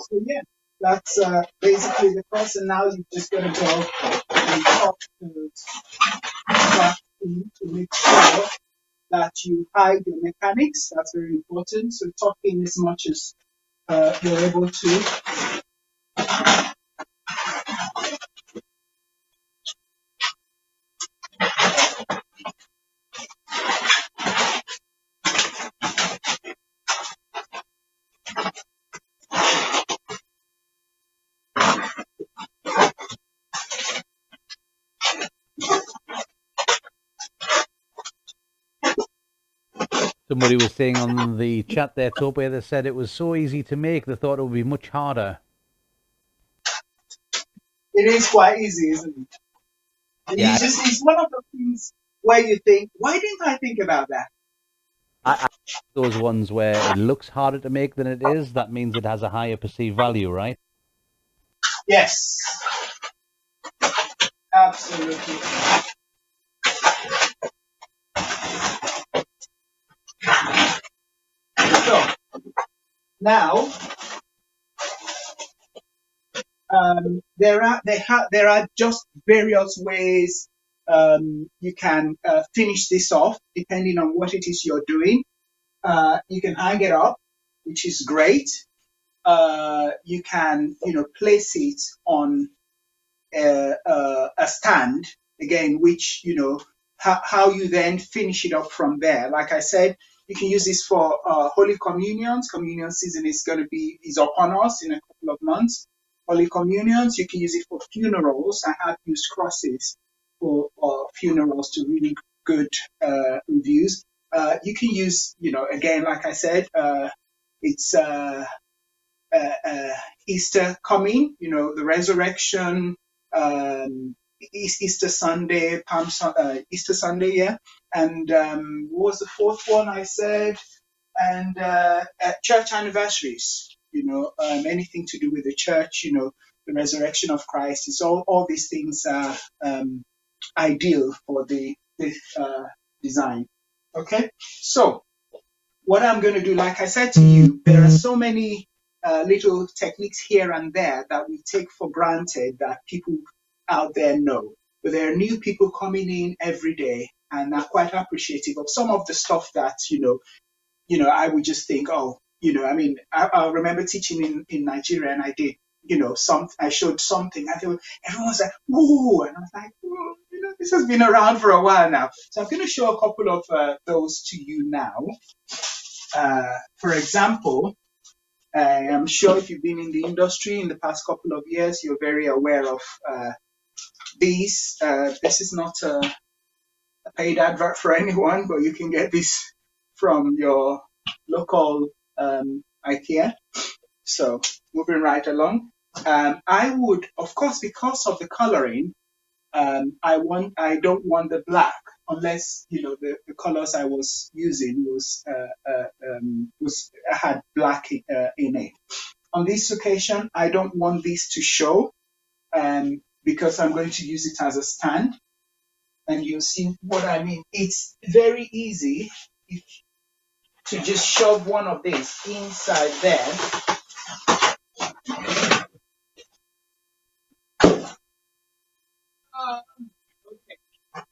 So yeah, that's uh, basically the course, and now you're just going to go and talk to that team to make sure that you hide your mechanics. That's very important. So talk in as much as uh, you're able to. Somebody was saying on the chat there, Tope, that said it was so easy to make, they thought it would be much harder. It is quite easy, isn't it? Yeah. It's, just, it's one of the things where you think, why didn't I think about that? I, I, those ones where it looks harder to make than it is, that means it has a higher perceived value, right? Yes. Absolutely. So now um, there are there ha there are just various ways um, you can uh, finish this off depending on what it is you're doing. Uh, you can hang it up, which is great. Uh, you can you know place it on a, a, a stand again, which you know how, how you then finish it up from there. Like I said. You can use this for uh, Holy Communions. Communion season is going to be is upon us in a couple of months. Holy Communions. You can use it for funerals. I have used crosses for uh, funerals to really good uh, reviews. Uh, you can use, you know, again, like I said, uh, it's uh, uh, uh, Easter coming. You know, the resurrection, um, Easter Sunday, Palm Sunday, uh, Easter Sunday, yeah. And um, what was the fourth one I said? And uh, at church anniversaries, you know, um, anything to do with the church, you know, the resurrection of Christ. It's all all these things are um, ideal for the, the uh, design. Okay, so what I'm going to do, like I said to you, there are so many uh, little techniques here and there that we take for granted that people out there know. But there are new people coming in every day and are quite appreciative of some of the stuff that, you know, you know, I would just think, oh, you know, I mean, I, I remember teaching in, in Nigeria, and I did, you know, some, I showed something. I thought everyone's like, whoa, and I was like, oh, you know, this has been around for a while now. So I'm going to show a couple of uh, those to you now. Uh, for example, uh, I'm sure if you've been in the industry in the past couple of years, you're very aware of uh, these. Uh, this is not a, a paid advert for anyone, but you can get this from your local um, IKEA. So moving right along, um, I would, of course, because of the coloring, um, I want, I don't want the black unless, you know, the, the colors I was using was uh, uh, um, was had black uh, in it. On this occasion, I don't want this to show um, because I'm going to use it as a stand, and you'll see what I mean. It's very easy if, to just shove one of these inside there. Um, okay.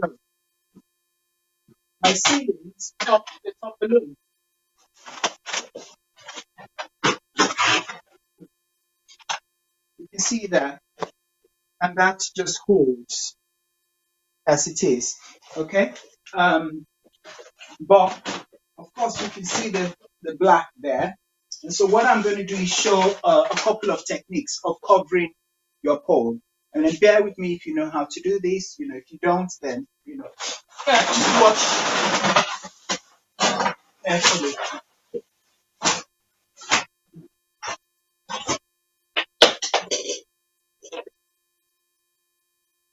So, my ceilings top the top balloon. You can see that, and that just holds as it is. Okay. Um, but of course, you can see the the black there. And so what I'm going to do is show uh, a couple of techniques of covering your pole. And then bear with me if you know how to do this. You know, if you don't, then, you know, just watch carefully.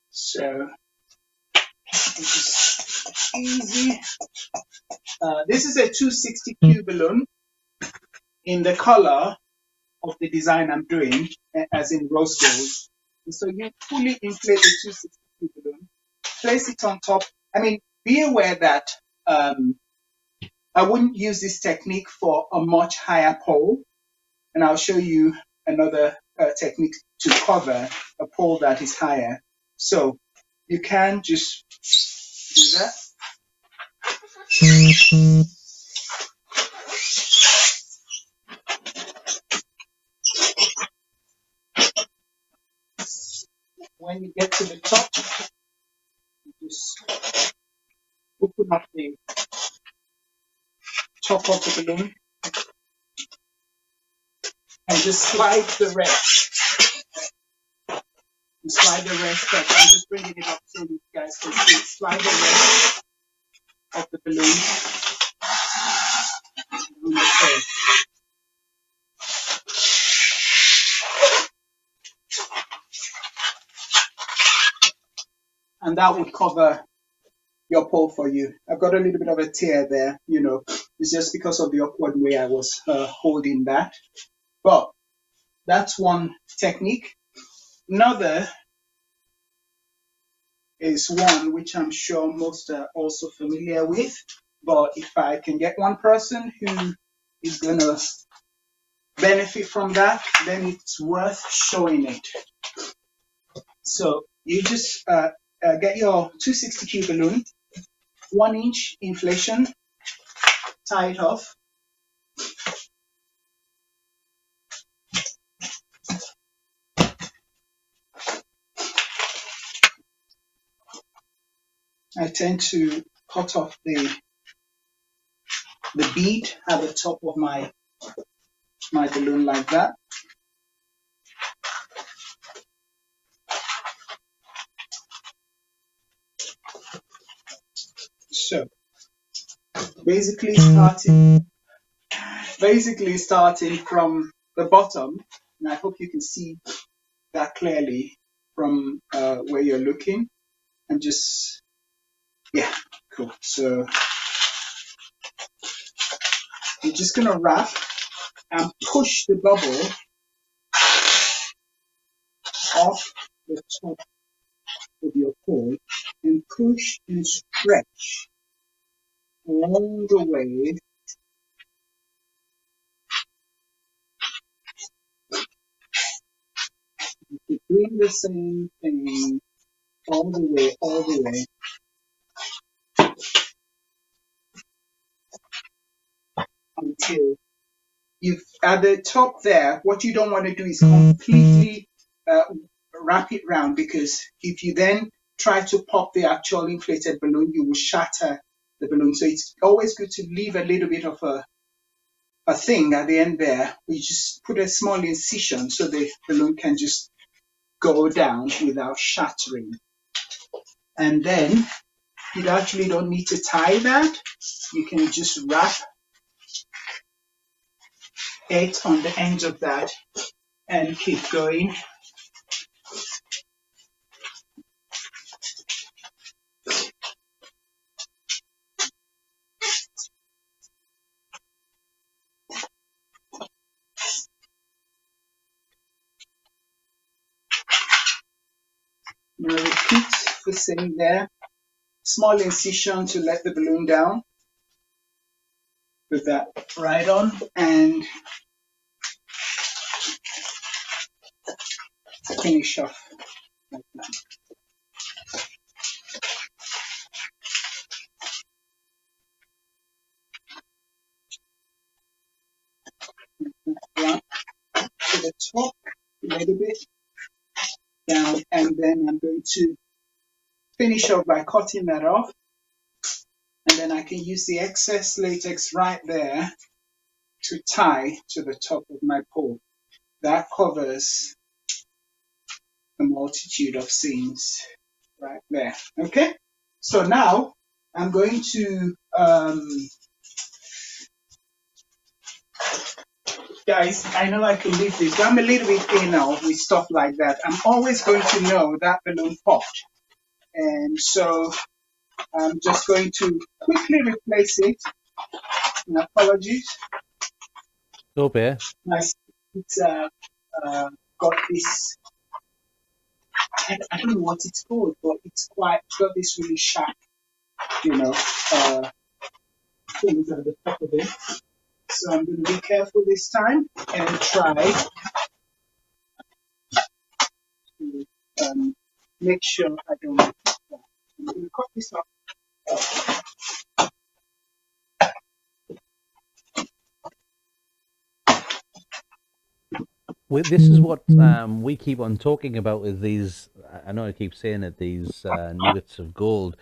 So, this is easy. Uh, this is a two sixty Q balloon in the color of the design I'm doing, as in rose gold. So you fully inflate the two sixty Q balloon, place it on top. I mean, be aware that um, I wouldn't use this technique for a much higher pole. And I'll show you another uh, technique to cover a pole that is higher. So you can just do that. When you get to the top, you just open up the top of the balloon and just slide the rest. You slide the rest up. I'm just bringing it up so you guys can see. Slide the rest of the balloon. Okay. And that would cover your pole for you. I've got a little bit of a tear there, you know. It's just because of the awkward way I was uh, holding that. But that's one technique. Another is one which I'm sure most are also familiar with. But if I can get one person who is going to benefit from that, then it's worth showing it. So you just... Uh, Uh, get your two sixty Q balloon, one inch inflation, tie it off. I tend to cut off the the bead at the top of my my balloon like that. So basically starting, basically starting from the bottom, and I hope you can see that clearly from uh, where you're looking, and just, yeah, cool. So you're just going to wrap and push the bubble off the top of your cord and push and stretch all the way doing the same thing all the way, all the way. Until you've at the top there, what you don't want to do is completely uh, wrap it round, because if you then try to pop the actual inflated balloon, you will shatter the balloon. So it's always good to leave a little bit of a a thing at the end there. We just put a small incision so the balloon can just go down without shattering. And then you actually don't need to tie that. You can just wrap it on the end of that and keep going. I'm going to repeat the same there. Small incision to let the balloon down. Put that right on and finish off like that. Right to the top a little bit. Down, and then I'm going to finish off by cutting that off, and then I can use the excess latex right there to tie to the top of my pole. That covers a multitude of seams right there. Okay, so now I'm going to um, guys, I know I can leave this. I'm a little bit anal with stuff like that. I'm always going to know that balloon popped. And so I'm just going to quickly replace it. And apologies. No bear. It's uh, uh, got this, I, I don't know what it's called, but it's quite, it's got this really sharp, you know, uh, things at the top of it. So I'm going to be careful this time and try to um, make sure I don't. I'm going to cut this off. Well, this is what um, we keep on talking about with these. I know I keep saying it, these uh, nuggets of gold.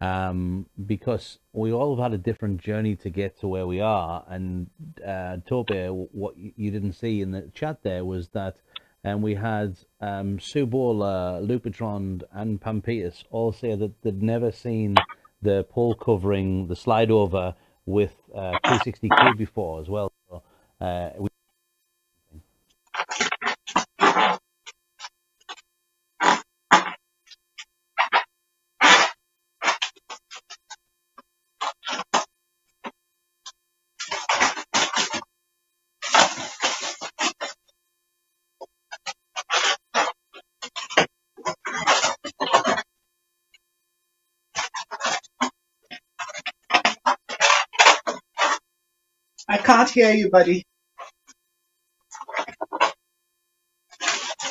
Um, because we all have had a different journey to get to where we are, and uh, Tope, what you didn't see in the chat there was that um, we had um, Subola, Lupitrond and Pampias all say that they'd never seen the pole covering, the slide over with uh, two sixty Q before as well. So, uh, we can't hear you, buddy. I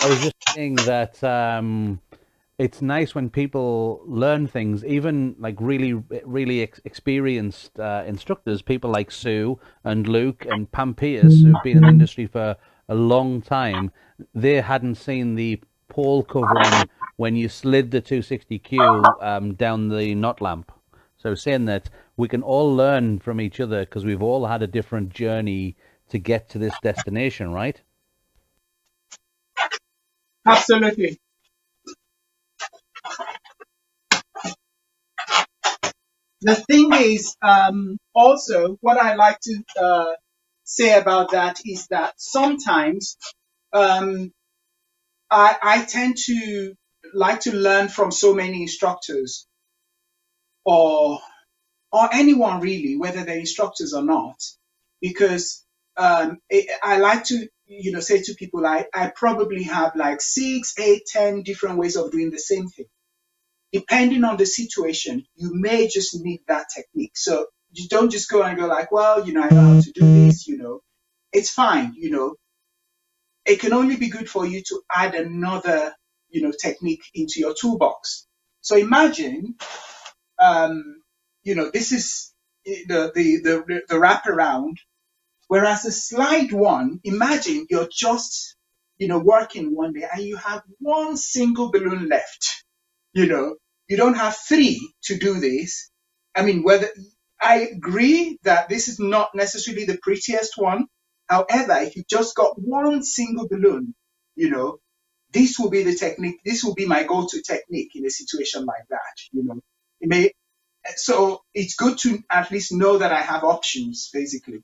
was just saying that um, it's nice when people learn things, even like really, really ex experienced uh, instructors, people like Sue and Luke and Pampias, who've been in the industry for a long time. They hadn't seen the pole covering when you slid the two sixty Q um, down the knot lamp. So saying that we can all learn from each other because we've all had a different journey to get to this destination, right? Absolutely. The thing is, um, also, what I like to uh, say about that is that sometimes um, I, I tend to like to learn from so many instructors. Or, or anyone really, whether they're instructors or not, because um, it, I like to, you know, say to people, I, I probably have like six, eight, ten different ways of doing the same thing. depending on the situation, you may just need that technique. So you don't just go and go like, well, you know, I know how to do this, you know. It's fine, you know. It can only be good for you to add another, you know, technique into your toolbox. So imagine, um, you know, this is the, the, the, the wraparound, whereas the slide one, imagine you're just, you know, working one day and you have one single balloon left, you know. You don't have three to do this. I mean, whether I agree that this is not necessarily the prettiest one. However, if you just got one single balloon, you know, this will be the technique. This will be my go-to technique in a situation like that, you know. It may, so it's good to at least know that I have options, basically.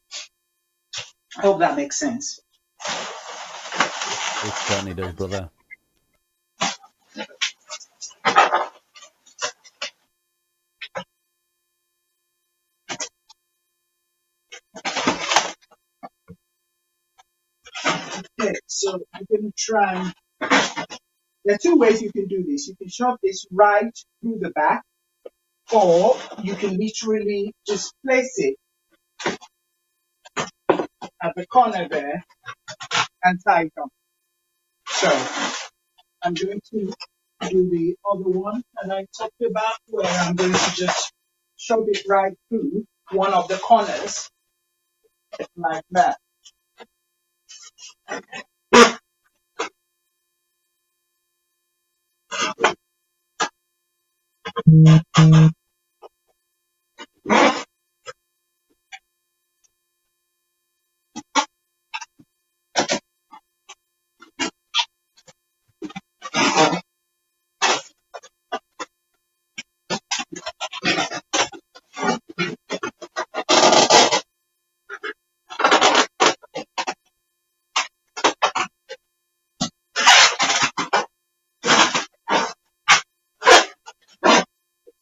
I hope that makes sense. It certainly does, brother. Okay, so I'm going to try. There are two ways you can do this. You can shove this right through the back, or you can literally just place it at the corner there and tie it on. So I'm going to do the other one that I talked about, where I'm going to just shove it right through one of the corners like that.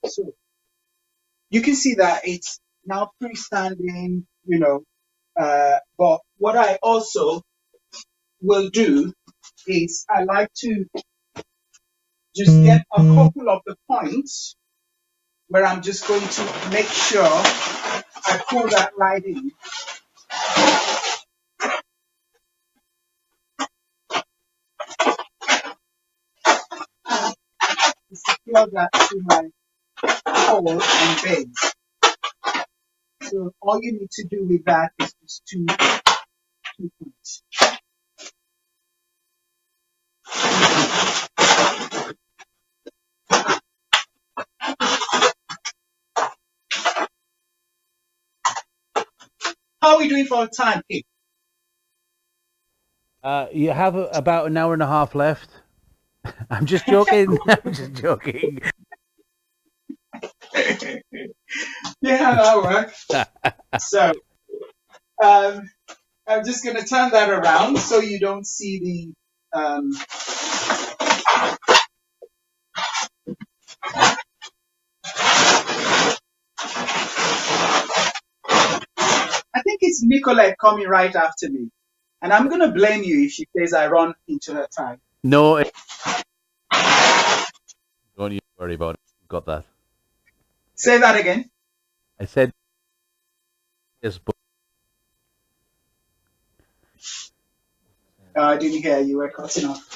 So you can see that it's now freestanding, you know, uh, but what I also will do is I like to just get a couple of the points where I'm just going to make sure I pull that right in. To secure that to my hole and base. So all you need to do with that is just two, two points. How are we doing for time, Keith? Uh, you have a, about an hour and a half left. I'm just joking. I'm just joking. Yeah, that'll work. So um, I'm just going to turn that around so you don't see the um, I think it's Nicolette coming right after me, and I'm going to blame you if she says I run into her time. No, it... don't you worry about it. Got that. Say that again. I said yes, but oh, I didn't hear you. Were cutting off.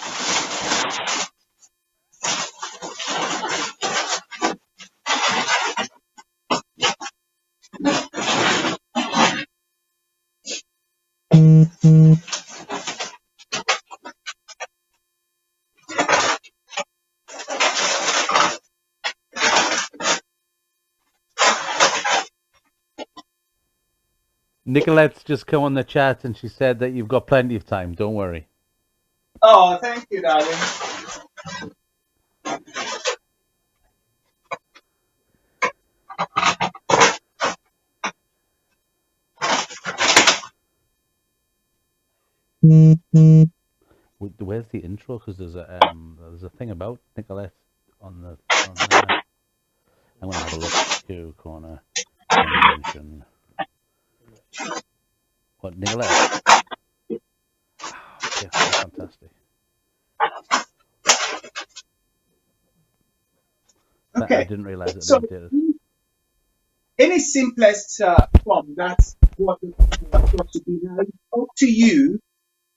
Nicolette's just come on the chat and she said that you've got plenty of time. Don't worry. Oh, thank you, darling. Where's the intro? Because there's a um, there's a thing about Nicolette on the. On the I'm gonna have a look to corner. Animation. What, Nicolette? Oh, yeah, fantastic. Okay. I didn't realize that. So they did. In its simplest uh, form, that's what it ought to be. Now, it's up to you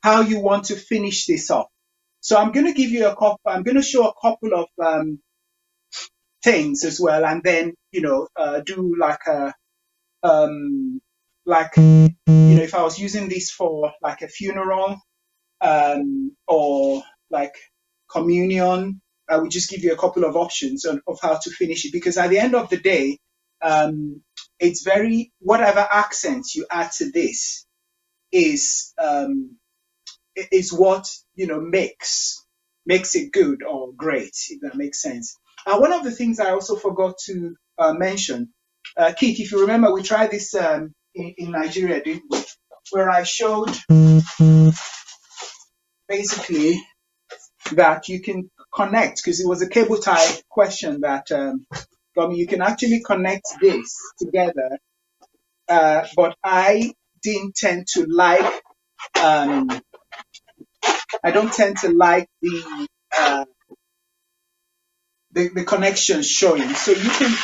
how you want to finish this off. So I'm going to give you a couple, I'm going to show a couple of um, things as well, and then, you know, uh, do like a, um, like, you know, if I was using this for like a funeral um, or like communion, I would just give you a couple of options on, of how to finish it, because at the end of the day, um, it's very, whatever accent you add to this is, um, is what, you know, makes, makes it good or great, if that makes sense. And one of the things I also forgot to uh, mention, uh, Keith, if you remember, we tried this um, in, in Nigeria, didn't we? Where I showed basically that you can connect, because it was a cable tie question that um, got me. You can actually connect this together, uh, but I didn't tend to like, um, I don't tend to like the, uh, the, the connection showing. So you can,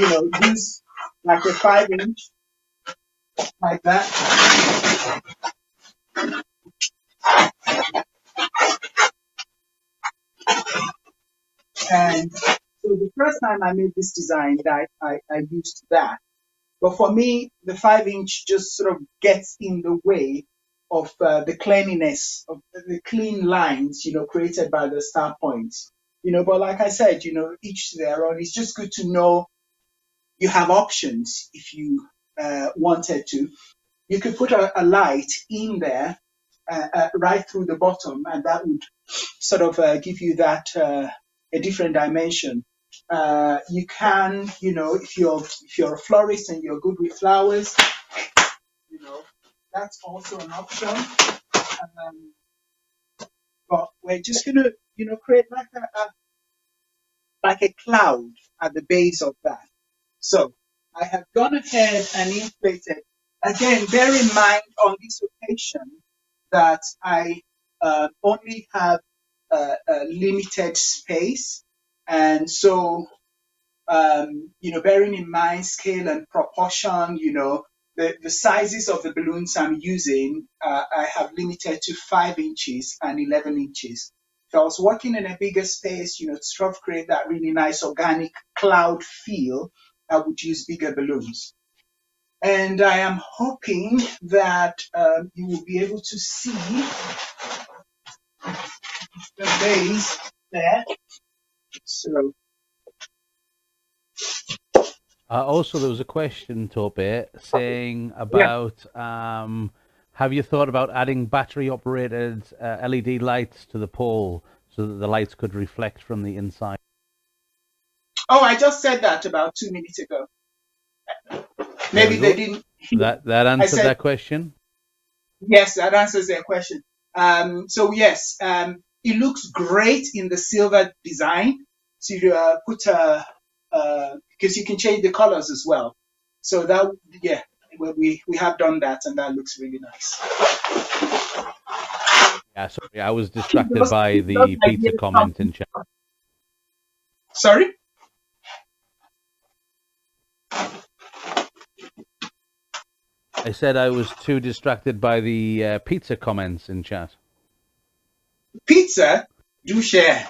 you know, use like a five inch, like that. And so the first time I made this design, I, I, I used that. But for me, the five inch just sort of gets in the way of uh, the cleanliness, of the clean lines, you know, created by the star points. You know, but like I said, you know, each to their own. It's just good to know you have options if you uh, wanted to. You could put a, a light in there uh, uh, right through the bottom, and that would sort of uh, give you that uh, a different dimension. Uh, you can, you know, if you're if you're a florist and you're good with flowers, you know, that's also an option. Um, but we're just gonna, you know, create like a, a like a cloud at the base of that. So I have gone ahead and inflated. Again, bear in mind on this occasion that I uh, only have uh, a limited space, and so um, you know, bearing in mind scale and proportion, you know, the the sizes of the balloons I'm using, uh, I have limited to five inches and eleven inches. If I was working in a bigger space, you know, to sort of create that really nice organic cloud feel, I would use bigger balloons. And I am hoping that um, you will be able to see the base there. So, uh, also there was a question, Tope, saying about, yeah. um. Have you thought about adding battery-operated uh, L E D lights to the pole so that the lights could reflect from the inside? Oh, I just said that about two minutes ago. Maybe they didn't. That, that answered said, that question? Yes, that answers their question. Um, so, yes, um, it looks great in the silver design. So, you uh, put a, uh, because you can change the colors as well. So, that, yeah. Well, we we have done that, and that looks really nice. Yeah, sorry, I was distracted was, by the pizza comment in chat. Sorry. I said I was too distracted by the uh, pizza comments in chat. Pizza, you share.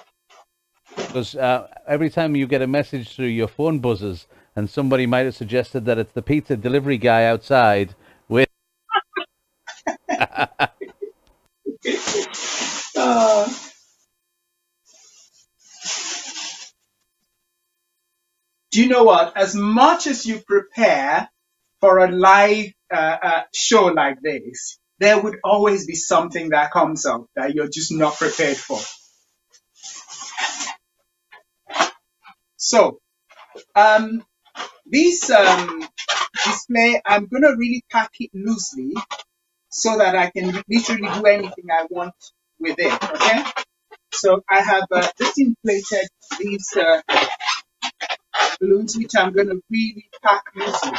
Because uh, every time you get a message through your phone buzzers. And somebody might have suggested that it's the pizza delivery guy outside with. uh. Do you know what? As much as you prepare for a live uh, uh, show like this, there would always be something that comes up that you're just not prepared for. So, um. This um, display, I'm going to really pack it loosely so that I can literally do anything I want with it, okay? So I have uh, just inflated these uh, balloons, which I'm going to really pack loosely.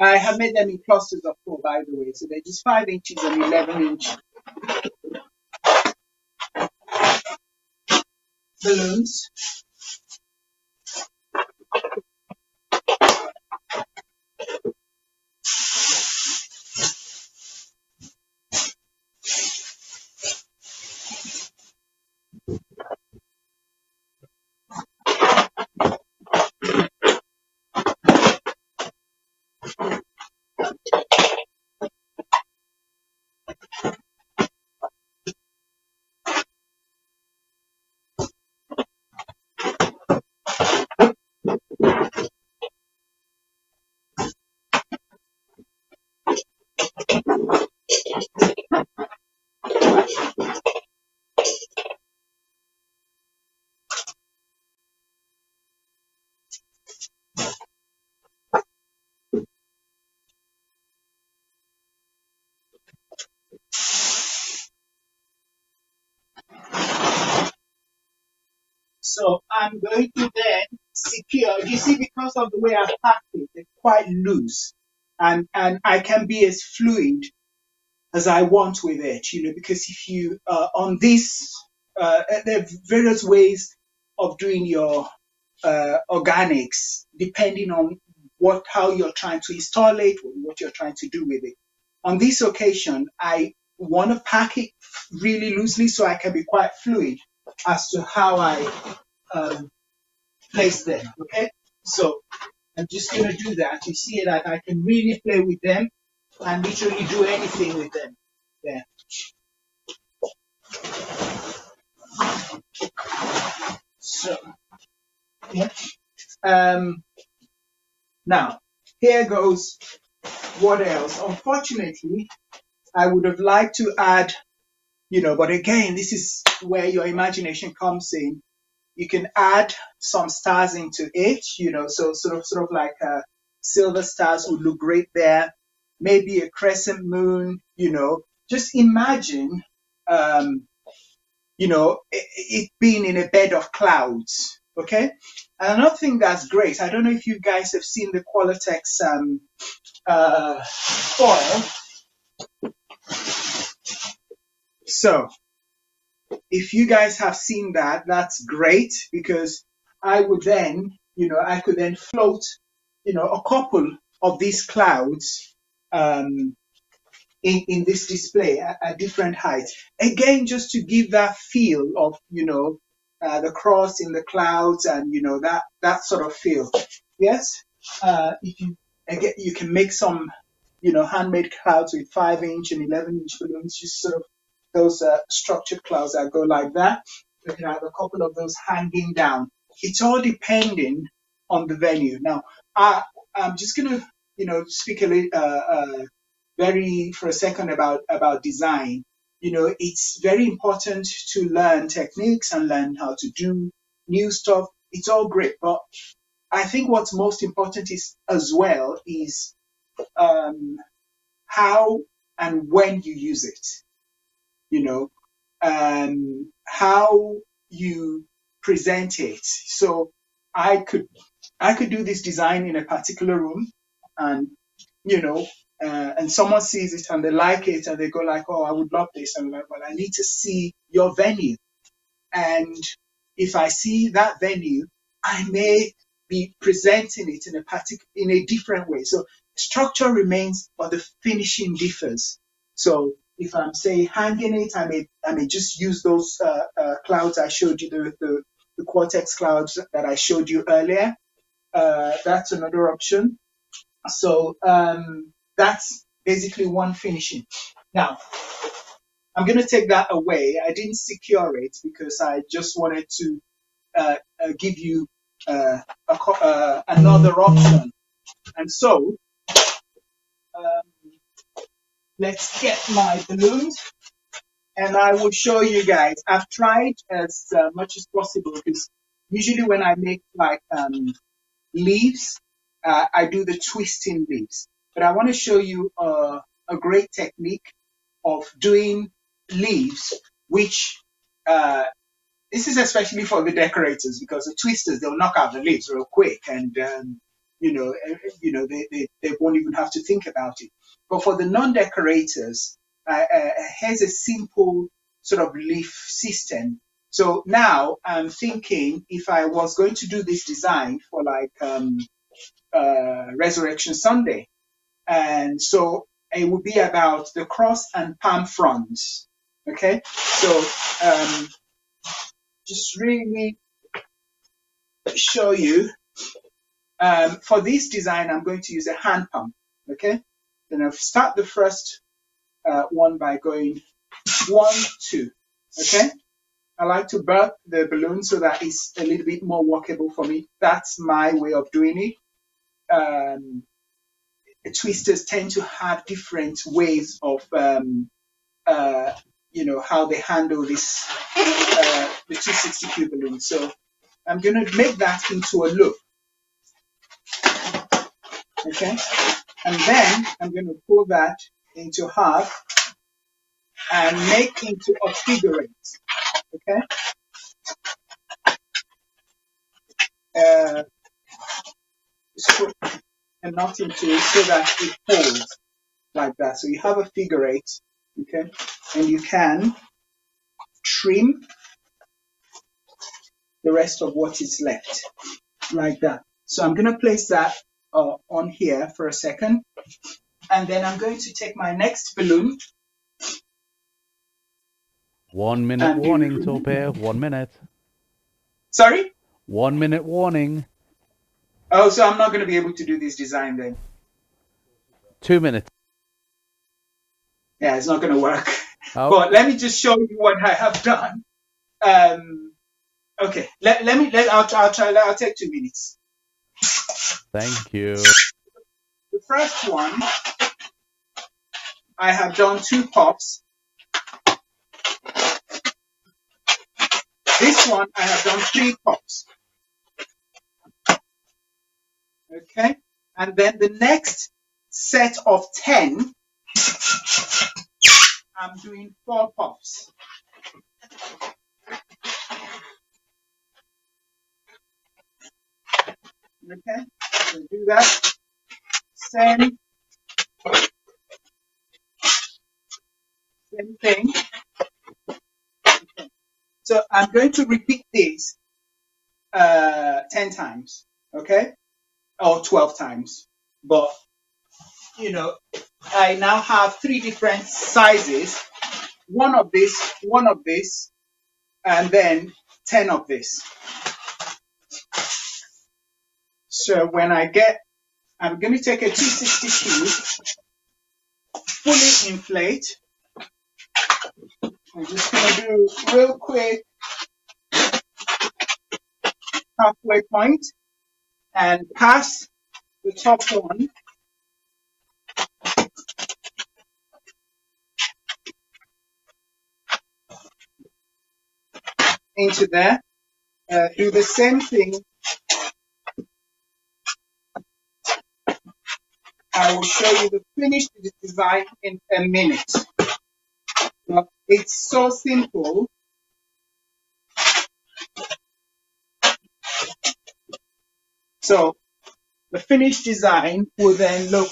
I have made them in clusters of four, by the way, so they're just five inches and eleven inch balloons. So I'm going to then secure, you see, because of the way I've packed it, it's quite loose. And, and I can be as fluid as I want with it, you know, because if you, uh, on this, uh, there are various ways of doing your uh, organics, depending on what, how you're trying to install it, what you're trying to do with it. On this occasion, I want to pack it really loosely so I can be quite fluid as to how I um, place them, okay? So I'm just going to do that. You see that I can really play with them and literally do anything with them. There. So, yeah. Um, now, here goes what else. Unfortunately, I would have liked to add, you know, but again, this is where your imagination comes in. You can add some stars into it, you know, so sort of sort of like uh, silver stars would look great there. Maybe a crescent moon, you know. Just imagine, um, you know, it, it being in a bed of clouds, okay? And another thing that's great, I don't know if you guys have seen the Qualatex um, uh, foil. So, if you guys have seen that, that's great, because I would then, you know, I could then float, you know, a couple of these clouds um, in, in this display at, at different heights. Again, just to give that feel of, you know, uh, the cross in the clouds and, you know, that, that sort of feel. Yes, uh, you can, again, you can make some, you know, handmade clouds with five inch and eleven inch balloons, just sort of those uh, structured clouds that go like that. You can have a couple of those hanging down. It's all depending on the venue. Now, I, I'm just going to, you know, speak a little, uh, uh, very for a second about about design. You know, it's very important to learn techniques and learn how to do new stuff. It's all great, but I think what's most important is as well is um, how and when you use it. You know, um, how you present it. So I could, I could do this design in a particular room, and you know, uh, and someone sees it and they like it and they go like, oh, I would love this. And I'm like, well, I need to see your venue, and if I see that venue, I may be presenting it in a particular, in a different way. So structure remains, but the finishing differs. So if I'm, say, hanging it, I may, I may just use those uh, uh, clouds I showed you, the, the, the Qualatex clouds that I showed you earlier. Uh, that's another option. So um, that's basically one finishing. Now, I'm going to take that away. I didn't secure it because I just wanted to uh, uh, give you uh, a, uh, another option. And so... Um, let's get my balloons, and I will show you guys. I've tried as uh, much as possible, because usually when I make like um, leaves, uh, I do the twisting leaves. But I want to show you uh, a great technique of doing leaves, which uh, this is especially for the decorators, because the twisters, they'll knock out the leaves real quick, and um, you know, you know, they, they, they won't even have to think about it. But for the non-decorators, uh, uh, here's a simple sort of leaf system. So now I'm thinking, if I was going to do this design for like um, uh, Resurrection Sunday, and so it would be about the cross and palm frond. Okay, so um, just really show you. Um, for this design, I'm going to use a hand pump. Okay, then I'll start the first uh, one by going one, two. Okay, I like to burp the balloon so that it's a little bit more workable for me. That's my way of doing it. Um, twisters tend to have different ways of, um, uh, you know, how they handle this, uh, the two sixty Q balloon. So I'm going to make that into a loop. Okay. And then I'm going to pull that into half and make into a figure eight. Okay. Uh, so, and not into it so that it folds like that. So you have a figure eight, okay, and you can trim the rest of what is left like that. So I'm going to place that uh, on here for a second, and then I'm going to take my next balloon. One minute warning, Tope. One minute. Sorry? One minute warning. Oh, so I'm not going to be able to do this design then. Two minutes. Yeah, it's not going to work. Oh. But let me just show you what I have done. Um, okay, let, let me. Let, I'll, I'll try. I'll take two minutes. Thank you. The first one, I have done two pops. This one, I have done three pops. Okay, and then the next set of ten, I'm doing four pops. Okay, so do that. Same, same thing. Okay. So I'm going to repeat this uh, ten times. Okay. Or twelve times, but you know, I now have three different sizes, one of this, one of this, and then ten of this. So when I get, I'm going to take a two sixty Q, fully inflate. I'm just going to do real quick halfway point. And pass the top one. Into there. Uh, do the same thing. I will show you the finished design in a minute. But it's so simple. So the finished design will then look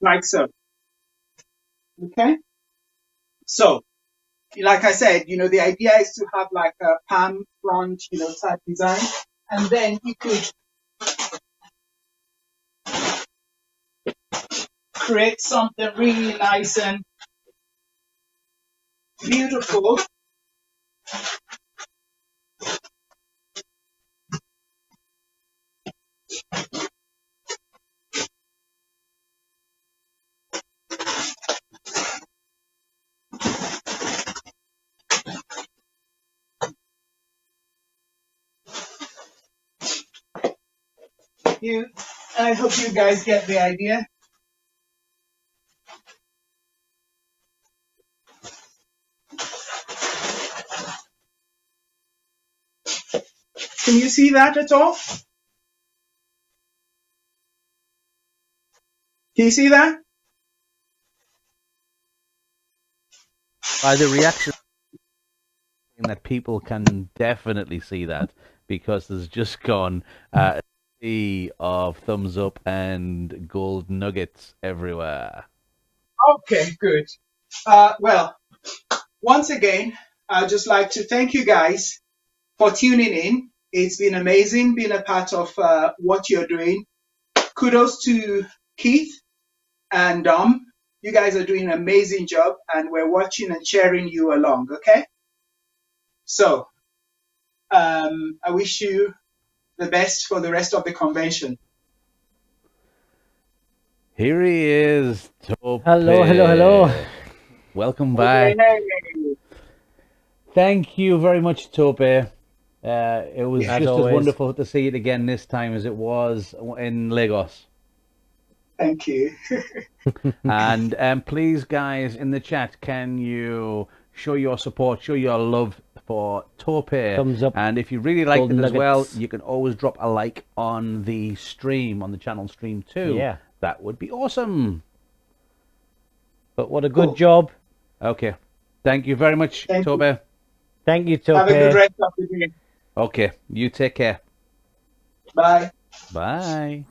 like so. Okay. So like I said, you know, the idea is to have like a palm frond, you know, type design. And then you could create something really nice and beautiful. You, I hope you guys get the idea. Can you see that at all? Can you see that? by the reaction that people can definitely see that, because there's just gone uh, a sea of thumbs up and gold nuggets everywhere. Okay, good. Uh, well, once again, I'd just like to thank you guys for tuning in. It's been amazing being a part of uh, what you're doing. Kudos to Keith and Dom. You guys are doing an amazing job, and we're watching and cheering you along, okay? So, um, I wish you the best for the rest of the convention. Here he is, Tope. Hello, hello, hello. Welcome back. Hey. Thank you very much, Tope. Uh, it was as just always. as wonderful to see it again this time as it was in Lagos. Thank you. And um, please, guys, in the chat, can you show your support, show your love for Tope? Thumbs up. And if you really liked it as well, you can always drop a like on the stream, on the channel stream too. Yeah. That would be awesome. But what a good cool. job. Okay. Thank you very much, Thank Tope. You. Thank you, Tope. Have a good rest of the day. Okay. You take care. Bye. Bye.